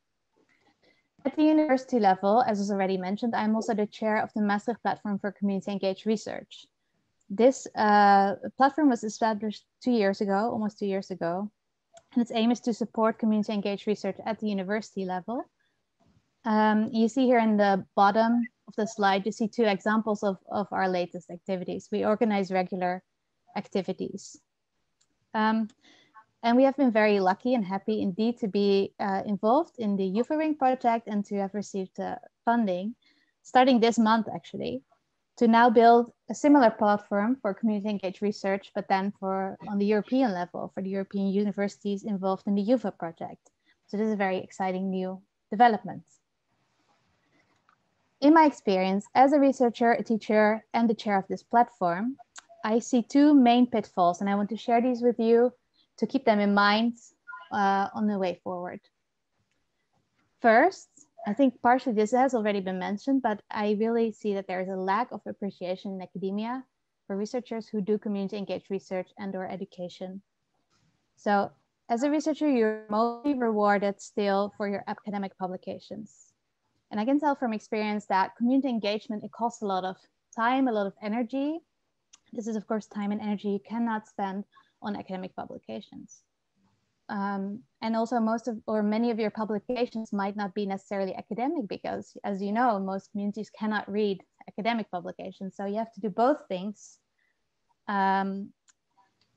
At the university level, as was already mentioned, I'm also the chair of the Maastricht Platform for Community-Engaged Research. This uh, platform was established two years ago, almost two years ago, and its aim is to support community-engaged research at the university level. Um, you see here in the bottom of the slide, you see two examples of, of our latest activities. We organize regular activities. Um, and we have been very lucky and happy indeed to be uh, involved in the YUFE Ring project and to have received uh, funding, starting this month actually, to now build a similar platform for community-engaged research, but then for on the European level, for the European universities involved in the YUFE project. So this is a very exciting new development. In my experience as a researcher, a teacher, and the chair of this platform, I see two main pitfalls, and I want to share these with you to keep them in mind uh, on the way forward. First, I think partially this has already been mentioned, but I really see that there is a lack of appreciation in academia for researchers who do community-engaged research and or education. So as a researcher, you're mostly rewarded still for your academic publications. And I can tell from experience that community engagement, it costs a lot of time, a lot of energy. This is, of course, time and energy you cannot spend on academic publications. Um, and also most of, or many of your publications might not be necessarily academic because, as you know, most communities cannot read academic publications. So you have to do both things. Um,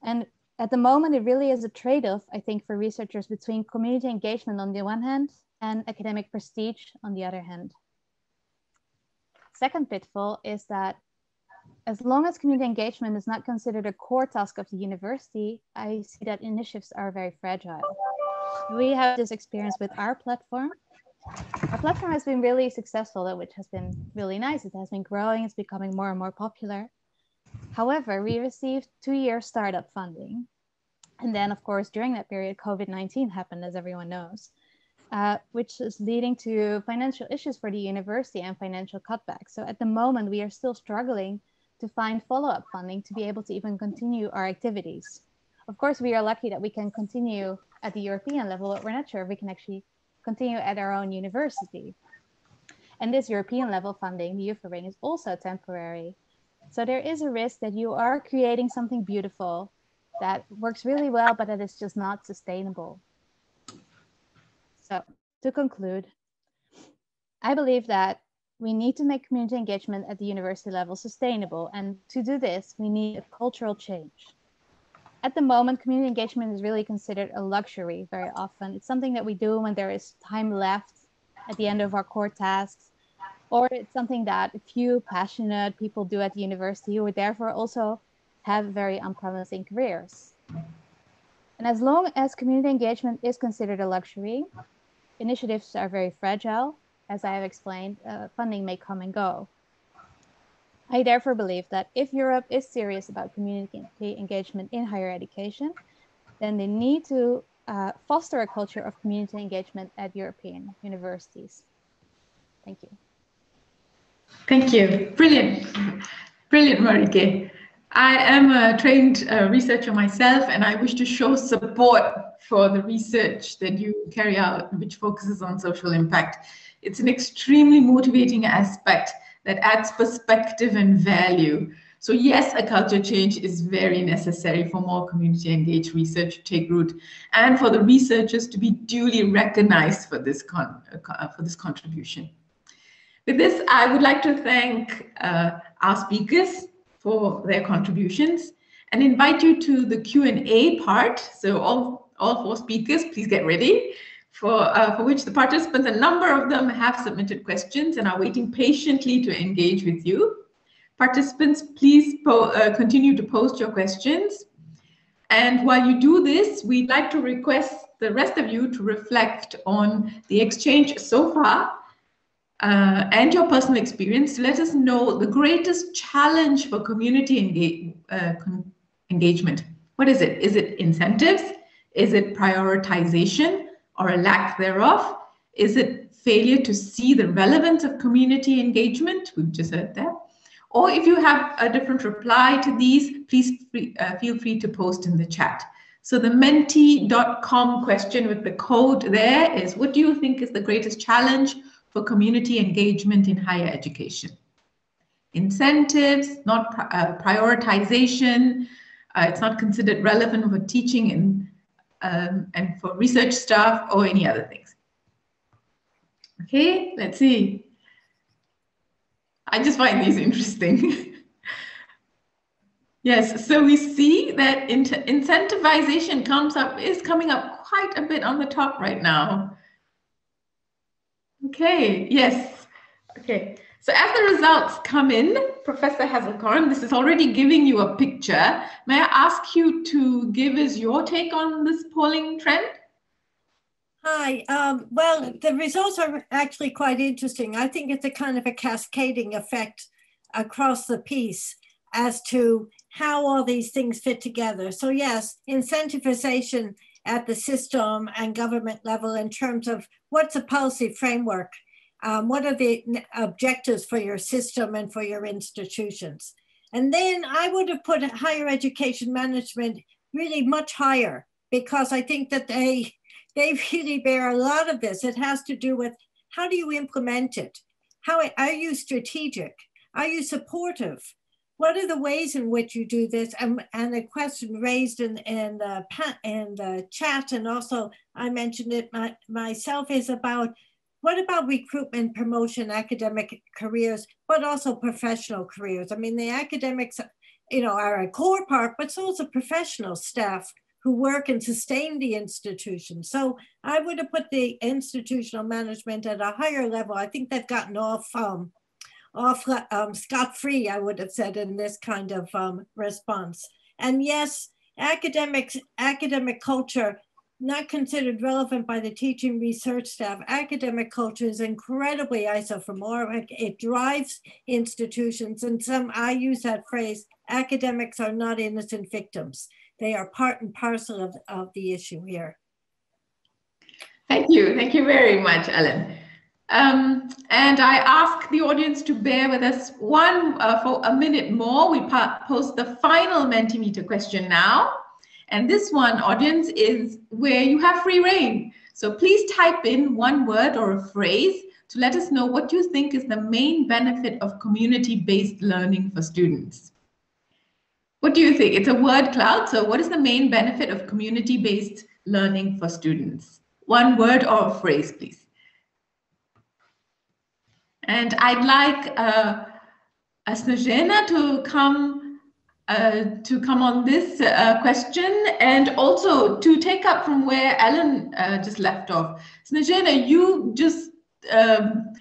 and at the moment, it really is a trade-off, I think, for researchers between community engagement on the one hand and academic prestige on the other hand. Second pitfall is that as long as community engagement is not considered a core task of the university, I see that initiatives are very fragile. We have this experience with our platform. Our platform has been really successful, which has been really nice. It has been growing, it's becoming more and more popular. However, we received two-year startup funding. And then, of course, during that period, COVID nineteen happened, as everyone knows, uh, which is leading to financial issues for the university and financial cutbacks. So at the moment, we are still struggling to find follow-up funding to be able to even continue our activities. Of course, we are lucky that we can continue at the European level, but we're not sure if we can actually continue at our own university. And this European level funding, the YUFE ring, is also temporary. So there is a risk that you are creating something beautiful that works really well, but that is just not sustainable. So to conclude, I believe that we need to make community engagement at the university level sustainable. And to do this, we need a cultural change. At the moment, community engagement is really considered a luxury very often. It's something that we do when there is time left at the end of our core tasks, or it's something that a few passionate people do at the university who would therefore also have very unpromising careers. And as long as community engagement is considered a luxury, initiatives are very fragile. As I have explained, uh, funding may come and go. I therefore believe that if Europe is serious about community engagement in higher education, then they need to uh, foster a culture of community engagement at European universities. Thank you. Thank you. Brilliant. Brilliant, Marieke. I am a trained uh, researcher myself, and I wish to show support for the research that you carry out, which focuses on social impact. It's an extremely motivating aspect that adds perspective and value. So yes, a culture change is very necessary for more community-engaged research to take root and for the researchers to be duly recognized for this, con uh, for this contribution. With this, I would like to thank uh, our speakers for their contributions and invite you to the Q and A part. So all, all four speakers, please get ready. For, uh, for which the participants, a number of them have submitted questions and are waiting patiently to engage with you. Participants, please po uh, continue to post your questions. And while you do this, we'd like to request the rest of you to reflect on the exchange so far uh, and your personal experience. Let us know the greatest challenge for community engage uh, engagement. What is it? Is it incentives? Is it prioritization? Or a lack thereof? Is it failure to see the relevance of community engagement? We've just heard that. Or if you have a different reply to these, please free, uh, feel free to post in the chat. So the menti dot com question with the code there is, what do you think is the greatest challenge for community engagement in higher education? Incentives, not pri uh, prioritization. Uh, it's not considered relevant for teaching in Um, and for research staff or any other things. Okay, let's see. I just find these interesting. Yes, so we see that incentivization comes up, is coming up quite a bit on the top right now. Okay, yes, okay. So as the results come in, Professor Hazelkorn, this is already giving you a picture. May I ask you to give us your take on this polling trend? Hi, um, well, the results are actually quite interesting. I think it's a kind of a cascading effect across the piece as to how all these things fit together. So yes, incentivization at the system and government level in terms of what's a policy framework. Um, what are the objectives for your system and for your institutions? And then I would have put higher education management really much higher because I think that they, they really bear a lot of this. It has to do with How do you implement it? How are you strategic? Are you supportive? What are the ways in which you do this? And, and a question raised in, in, the, in the chat, and also I mentioned it my, myself, is about, what about recruitment, promotion, academic careers, but also professional careers? I mean, the academics, you know, are a core part, but so is the professional staff who work and sustain the institution. So I would have put the institutional management at a higher level. I think they've gotten off um, off um, scot-free, I would have said, in this kind of um, response. And yes, academics, academic culture, not considered relevant by the teaching research staff. Academic culture is incredibly isophromoric. It drives institutions. And some, I use that phrase, academics are not innocent victims. They are part and parcel of, of the issue here. Thank you. Thank you very much, Ellen. Um, and I ask the audience to bear with us one uh, for a minute more. We post the final Mentimeter question now. And this one, audience, is where you have free reign. So please type in one word or a phrase to let us know what you think is the main benefit of community-based learning for students. What do you think? It's a word cloud. So what is the main benefit of community-based learning for students? One word or a phrase, please. And I'd like uh, Snježana to come Uh, to come on this uh, question, and also to take up from where Ellen uh, just left off. Snježana, you just um,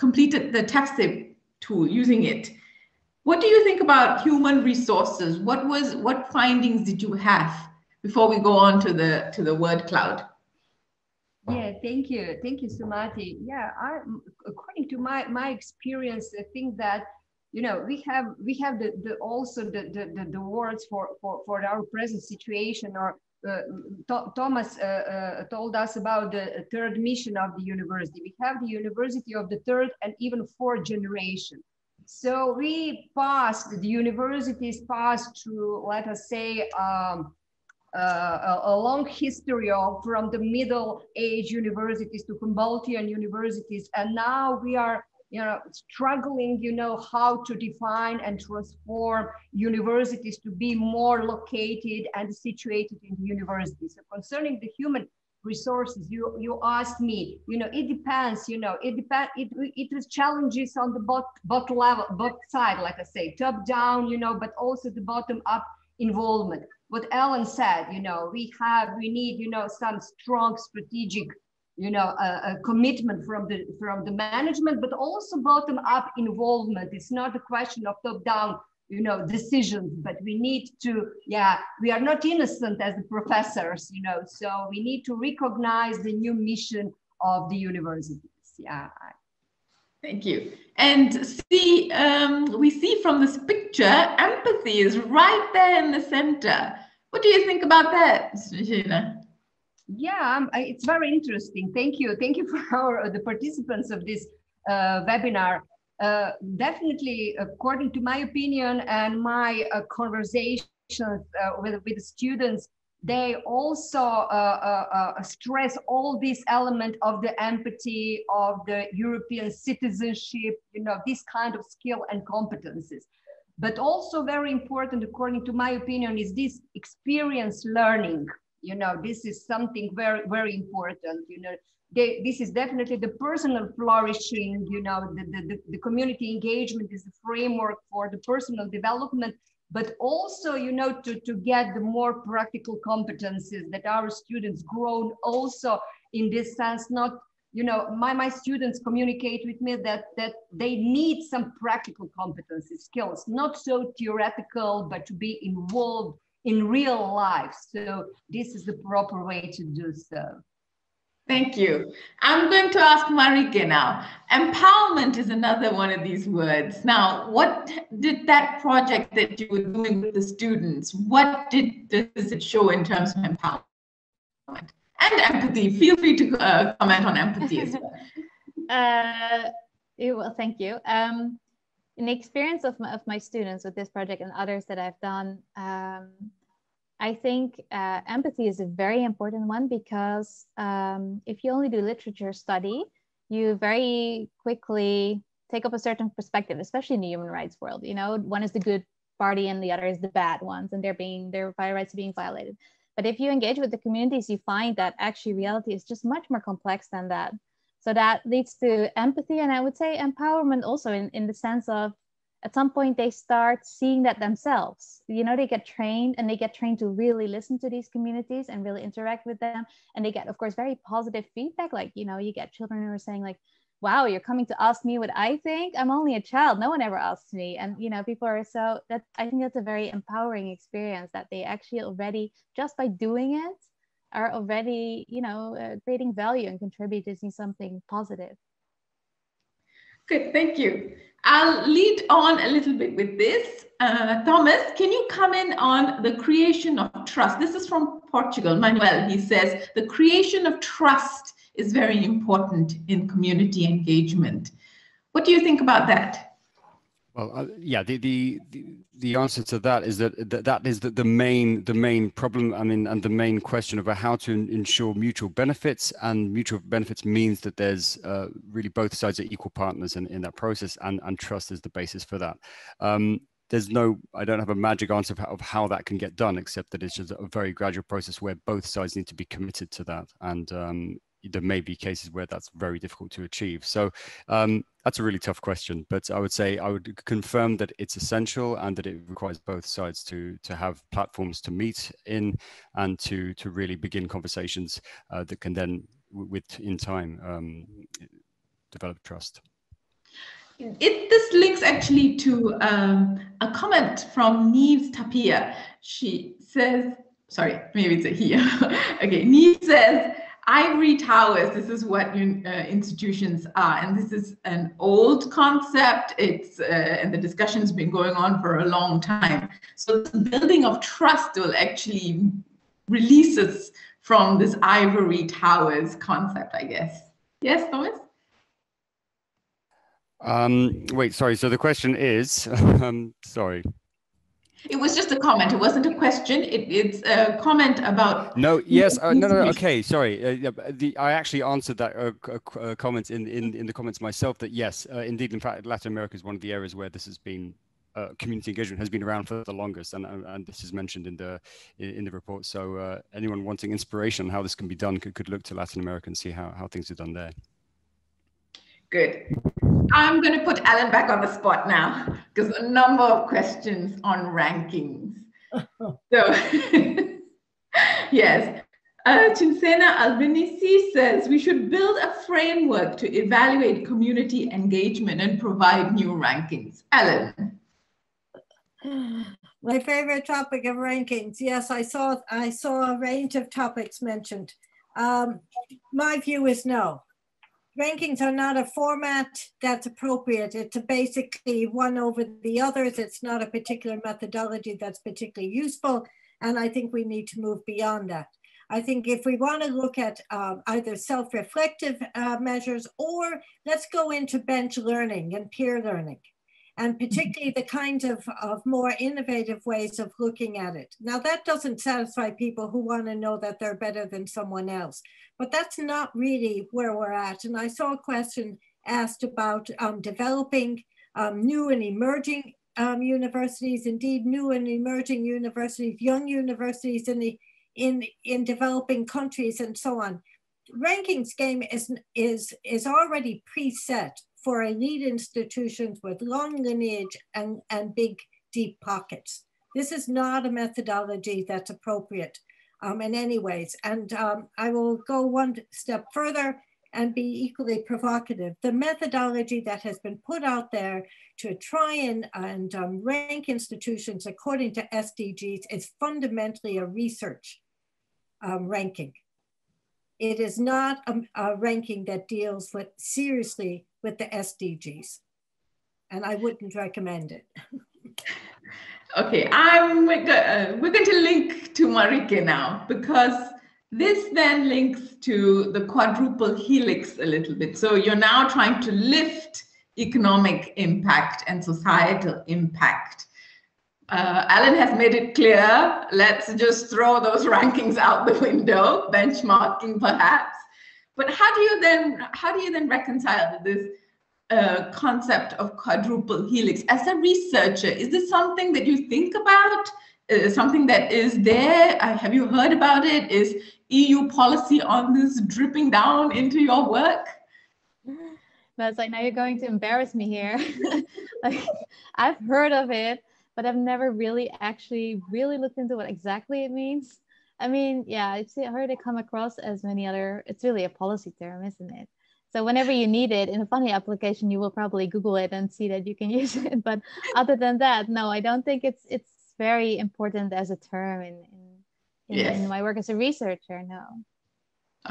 completed the TEFSI tool using it. What do you think about human resources? What was what findings did you have before we go on to the to the word cloud? Yeah, thank you, thank you, Sumathi. Yeah, I, according to my my experience, I think that, you know, we have we have the, the also the, the the words for for for our present situation. Or uh, th Thomas uh, uh, told us about the third mission of the university. We have the university of the third and even fourth generation. So we passed the universities passed through, let us say, um, uh, a long history of from the Middle Age universities to Humboldtian universities, and now we are, you know, struggling, you know, how to define and transform universities to be more located and situated in the university. So concerning the human resources, you, you asked me, you know, it depends, you know, it depends, it, it was challenges on the bot, bot level, bot side, like I say, top down, you know, but also the bottom up involvement. What Ellen said, you know, we have, we need, you know, some strong strategic, you know, a, a commitment from the from the management, but also bottom up involvement. It's not a question of top down, you know, decisions, but we need to, yeah, we are not innocent as the professors, you know, so we need to recognize the new mission of the universities. Yeah. Thank you. And see, um, we see from this picture, empathy is right there in the center. What do you think about that, Snježana? Yeah, um, it's very interesting. Thank you. Thank you for our, the participants of this uh, webinar. Uh, definitely, according to my opinion and my uh, conversations uh, with, with students, they also uh, uh, uh, stress all this element of the empathy, of the European citizenship, you know, this kind of skill and competences. But also very important, according to my opinion, is this experience learning. You know, this is something very, very important. You know, they, this is definitely the personal flourishing. You know, the, the, the community engagement is the framework for the personal development, but also, you know, to, to get the more practical competencies that our students grow also in this sense. Not, you know, my, my students communicate with me that, that they need some practical competencies, skills, not so theoretical, but to be involved in real life. So this is the proper way to do so. Thank you. I'm going to ask Marieke now. Empowerment is another one of these words. Now, what did that project that you were doing with the students, what did does it show in terms of empowerment? And empathy, feel free to uh, comment on empathy as well. uh, well, thank you. Um, In the experience of my, of my students with this project and others that I've done, um, I think uh, empathy is a very important one, because um, if you only do literature study, you very quickly take up a certain perspective, especially in the human rights world. You know, one is the good party and the other is the bad ones, and they're being, their rights are being violated. But if you engage with the communities, you find that actually reality is just much more complex than that. So that leads to empathy, and I would say empowerment also, in, in the sense of, at some point they start seeing that themselves. You know, they get trained, and they get trained to really listen to these communities and really interact with them. And they get, of course, very positive feedback. Like, you know, you get children who are saying like, wow, you're coming to ask me what I think? I'm only a child. No one ever asks me. And, you know, people are so, that I think that's a very empowering experience, that they actually already, just by doing it, are already, you know, uh, creating value and contributing to something positive. Good, thank you. I'll lead on a little bit with this. Uh, Thomas, can you comment on the creation of trust? This is from Portugal, Manuel. He says, the creation of trust is very important in community engagement. What do you think about that? Well, uh, yeah, the, the the answer to that is that that, that is the, the main the main problem. I mean, and the main question about how to ensure mutual benefits, and mutual benefits means that there's uh, really both sides are equal partners in, in that process, and, and trust is the basis for that. Um, there's no, I don't have a magic answer of how, of how that can get done, except that it's just a very gradual process where both sides need to be committed to that. And um, there may be cases where that's very difficult to achieve. So um, that's a really tough question, but I would say I would confirm that it's essential, and that it requires both sides to to have platforms to meet in, and to to really begin conversations uh, that can then, with in time, um, develop trust. It, this links actually to um, a comment from Neves Tapia. She says, sorry, maybe it's a here. Okay, Neves says, ivory towers, this is what uh, institutions are, and this is an old concept. It's uh, and the discussion's been going on for a long time. So the building of trust will actually release us from this ivory towers concept, I guess. Yes, Thomas? Um, wait, sorry, so the question is, um, sorry. It was just a comment. It wasn't a question. It, it's a comment about. No. Yes. Uh, no, no. No. Okay. Sorry. Uh, the, I actually answered that uh, uh, comment in, in in the comments myself. That yes, uh, indeed. In fact, Latin America is one of the areas where this has been uh, community engagement has been around for the longest, and and this is mentioned in the in the report. So uh, anyone wanting inspiration on how this can be done could could look to Latin America and see how how things are done there. Good. I'm going to put Ellen back on the spot now, because a number of questions on rankings. So, yes. Uh, Cinsena Albinisi says, we should build a framework to evaluate community engagement and provide new rankings. Ellen. My favorite topic of rankings. Yes, I saw, I saw a range of topics mentioned. Um, my view is no. Rankings are not a format that's appropriate. It's basically one over the others. It's not a particular methodology that's particularly useful. And I think we need to move beyond that. I think if we want to look at um, either self-reflective uh, measures, or let's go into bench learning and peer learning, and particularly the kinds of, of more innovative ways of looking at it. Now, that doesn't satisfy people who want to know that they're better than someone else, but that's not really where we're at. And I saw a question asked about um, developing um, new and emerging um, universities, indeed new and emerging universities, young universities in, the, in, in developing countries and so on. Rankings game is, is, is already preset for elite institutions with long lineage and, and big, deep pockets. This is not a methodology that's appropriate um, in any ways. And um, I will go one step further and be equally provocative. The methodology that has been put out there to try and, and um, rank institutions according to S D Gs is fundamentally a research um, ranking. It is not a, a ranking that deals with seriously with the S D Gs, and I wouldn't recommend it. Okay, I'm, uh, we're going to link to Marieke now, because this then links to the quadruple helix a little bit. So you're now trying to lift economic impact and societal impact. Uh, Alan has made it clear, let's just throw those rankings out the window, benchmarking perhaps. But how do you then how do you then reconcile this uh, concept of quadruple helix? As a researcher, is this something that you think about? Uh, something that is there? Uh, have you heard about it? Is E U policy on this dripping down into your work? I was like, now you're going to embarrass me here. Like, I've heard of it, but I've never really actually really looked into what exactly it means. I mean, yeah, I've heard it come across as many other, it's really a policy term, isn't it? So whenever you need it in a funny application, you will probably Google it and see that you can use it. But other than that, no, I don't think it's it's very important as a term in, in, yes. in my work as a researcher, no.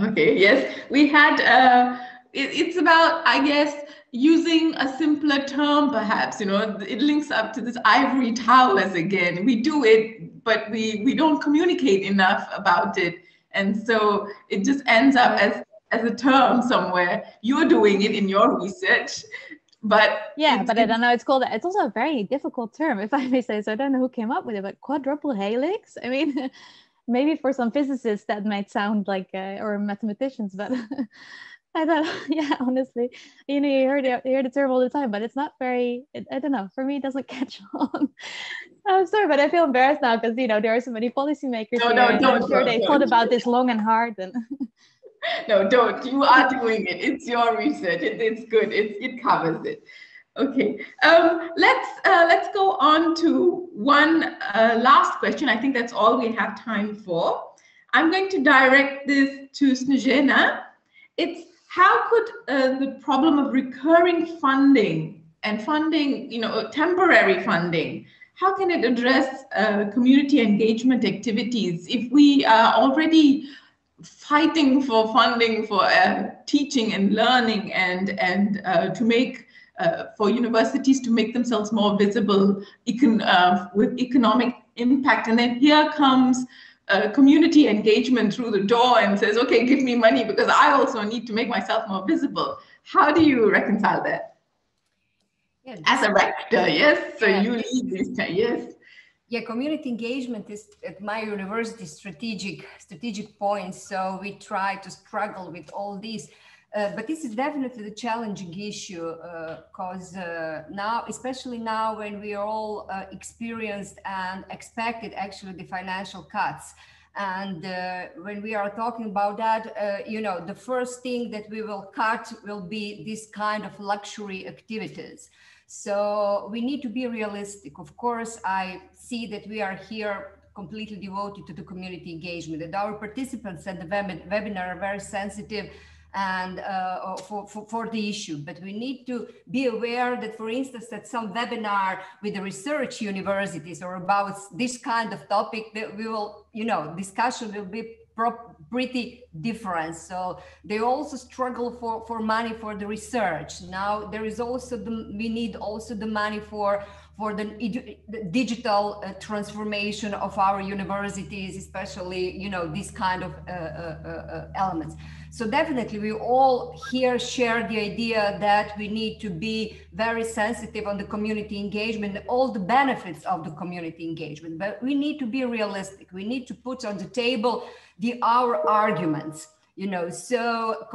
Okay, yes, we had, uh, it, it's about, I guess, using a simpler term, perhaps, you know, it links up to this ivory towers again. We do it, but we, we don't communicate enough about it. And so it just ends up as, as a term somewhere. You're doing it in your research, but... Yeah, but I don't know, it's called, it's also a very difficult term, if I may say so. I don't know who came up with it, but quadruple helix, I mean... Maybe for some physicists that might sound like, uh, or mathematicians, but I don't know. Yeah, honestly, you know, you hear the, you hear the term all the time, but it's not very, it, I don't know, for me, it doesn't catch on. I'm sorry, but I feel embarrassed now because, you know, there are so many policymakers no, here, no, and I'm sure don't, they don't. thought about this long and hard. And no, don't, you are doing it. It's your research. It, it's good. It, it covers it. Okay, um, let's uh, let's go on to one uh, last question. I think that's all we have time for. I'm going to direct this to Snježana. It's how could uh, the problem of recurring funding and funding, you know, temporary funding, how can it address uh, community engagement activities if we are already fighting for funding for uh, teaching and learning and and uh, to make Uh, for universities to make themselves more visible econ uh, with economic impact. And then here comes uh, community engagement through the door and says, okay, give me money because I also need to make myself more visible. How do you reconcile that? Yeah, as a rector, yes? So yeah, you lead this, yes? Yeah, community engagement is at my university strategic, strategic point. So we try to struggle with all these. Uh, but this is definitely the challenging issue because uh, uh, now, especially now when we are all uh, experienced and expected actually the financial cuts. And uh, when we are talking about that, uh, you know, the first thing that we will cut will be this kind of luxury activities. So we need to be realistic. Of course, I see that we are here completely devoted to the community engagement, and our participants at the web webinar are very sensitive and uh, for, for, for the issue, but we need to be aware that, for instance, at some webinar with the research universities or about this kind of topic, that we will, you know, discussion will be pretty different. So they also struggle for, for money for the research. Now there is also, the, we need also the money for for the digital uh, transformation of our universities, especially, you know, these kind of uh, uh, uh, elements. So definitely we all here share the idea that we need to be very sensitive on the community engagement, all the benefits of the community engagement, but we need to be realistic. We need to put on the table the our arguments. You know, so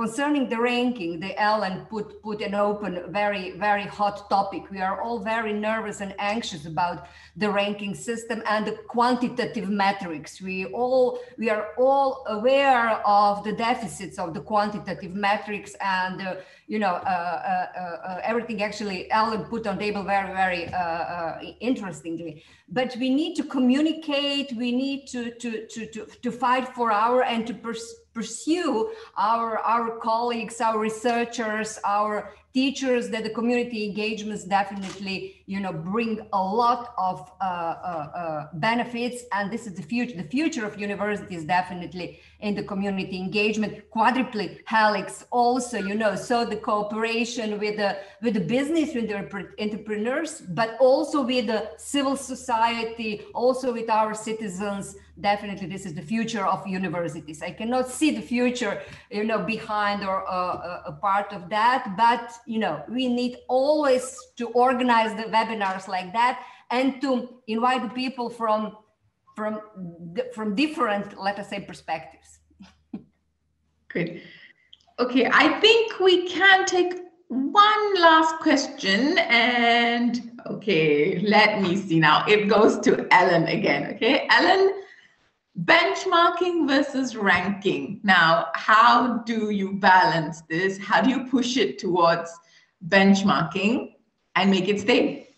concerning the ranking, the Ellen put put an open, very, very hot topic. We are all very nervous and anxious about the ranking system and the quantitative metrics. We all we are all aware of the deficits of the quantitative metrics, and uh, you know uh, uh, uh, everything. Actually, Ellen put on table very, very uh, uh, interestingly. But we need to communicate. We need to to to to, to fight for our and to pursue. pursue our, our colleagues, our researchers, our teachers, that the community engagements definitely, you know, bring a lot of uh, uh, uh, benefits. And this is the future. The future of universities definitely in the community engagement, quadruple helix also, you know, so the cooperation with the, with the business, with the entrepreneurs, but also with the civil society, also with our citizens. Definitely, this is the future of universities. I cannot see the future, you know, behind or uh, a part of that, but, you know, we need always to organize the webinars like that and to invite the people from, from, from different, let us say, perspectives. Great. Okay, I think we can take one last question, and okay, let me see now. It goes to Ellen again. Okay, Ellen, benchmarking versus ranking. Now, how do you balance this? How do you push it towards benchmarking and make it stay?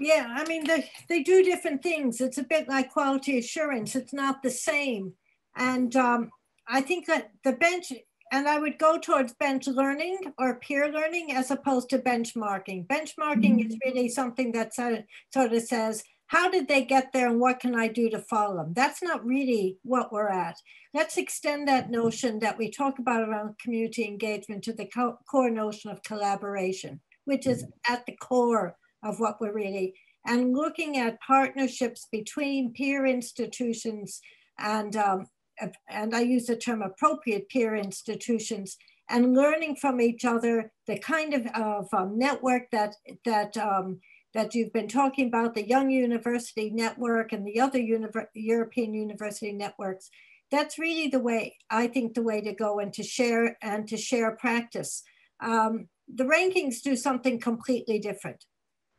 Yeah, I mean, they, they do different things. It's a bit like quality assurance. It's not the same. And um, I think that the bench, and I would go towards bench learning or peer learning as opposed to benchmarking. Benchmarking mm-hmm. is really something that sort of says, how did they get there and what can I do to follow them? That's not really what we're at. Let's extend that notion that we talk about around community engagement to the co core notion of collaboration, which is at the core of what we're really, and looking at partnerships between peer institutions and, um, and I use the term appropriate peer institutions, and learning from each other, the kind of, of um, network that, that um, that you've been talking about, the Young University Network and the other univer- European University Networks. That's really the way, I think, the way to go, and to share and to share practice. Um, the rankings do something completely different.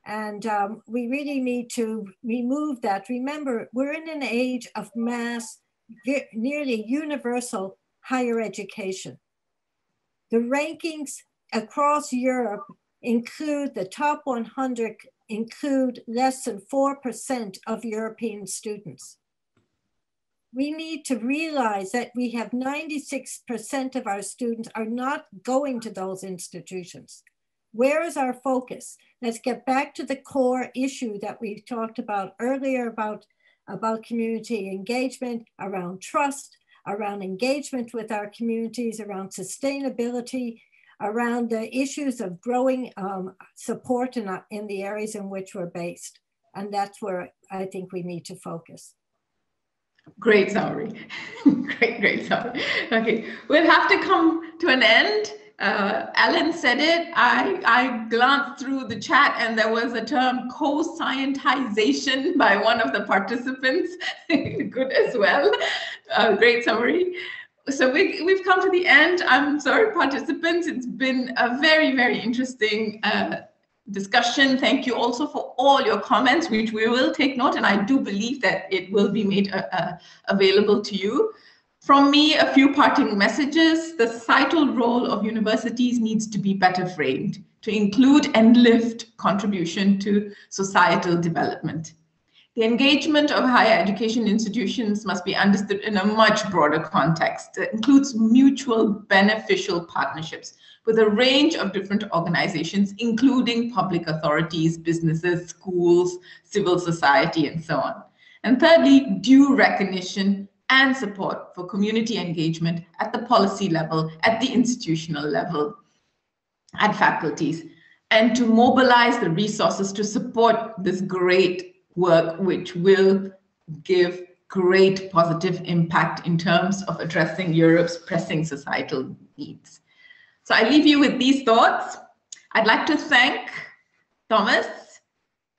And um, we really need to remove that. Remember, we're in an age of mass, nearly universal higher education. The rankings across Europe include the top one hundred include less than four percent of European students. We need to realize that we have ninety-six percent of our students are not going to those institutions. Where is our focus? Let's get back to the core issue that we talked about earlier about, about community engagement, around trust, around engagement with our communities, around sustainability, around the issues of growing um, support in, our, in the areas in which we're based. And that's where I think we need to focus. Great summary. great, great summary. Okay, we'll have to come to an end. Uh, Ellen said it. I, I glanced through the chat and there was a term co-scientization by one of the participants. Good as well. Uh, great summary. So we, we've come to the end. I'm sorry, participants. It's been a very, very interesting uh, discussion. Thank you also for all your comments, which we will take note. And I do believe that it will be made uh, uh, available to you. From me, a few parting messages. The societal role of universities needs to be better framed to include and lift contribution to societal development. The engagement of higher education institutions must be understood in a much broader context that includes mutual beneficial partnerships with a range of different organizations, including public authorities, businesses, schools, civil society, and so on. And thirdly, due recognition and support for community engagement at the policy level, at the institutional level, at faculties, and to mobilize the resources to support this great work, which will give great positive impact in terms of addressing Europe's pressing societal needs. So I leave you with these thoughts. I'd like to thank Thomas,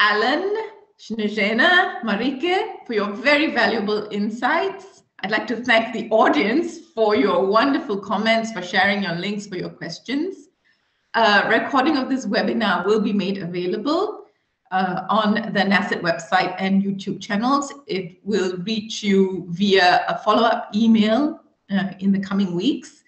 Ellen, Snježana, Marieke for your very valuable insights. I'd like to thank the audience for your wonderful comments, for sharing your links, for your questions. Uh, recording of this webinar will be made available Uh, on the NESET website and YouTube channels. It will reach you via a follow-up email uh, in the coming weeks.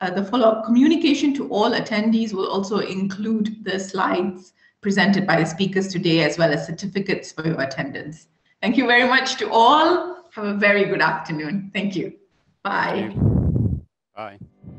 Uh, the follow-up communication to all attendees will also include the slides presented by the speakers today, as well as certificates for your attendance. Thank you very much to all. Have a very good afternoon. Thank you. Bye. Bye.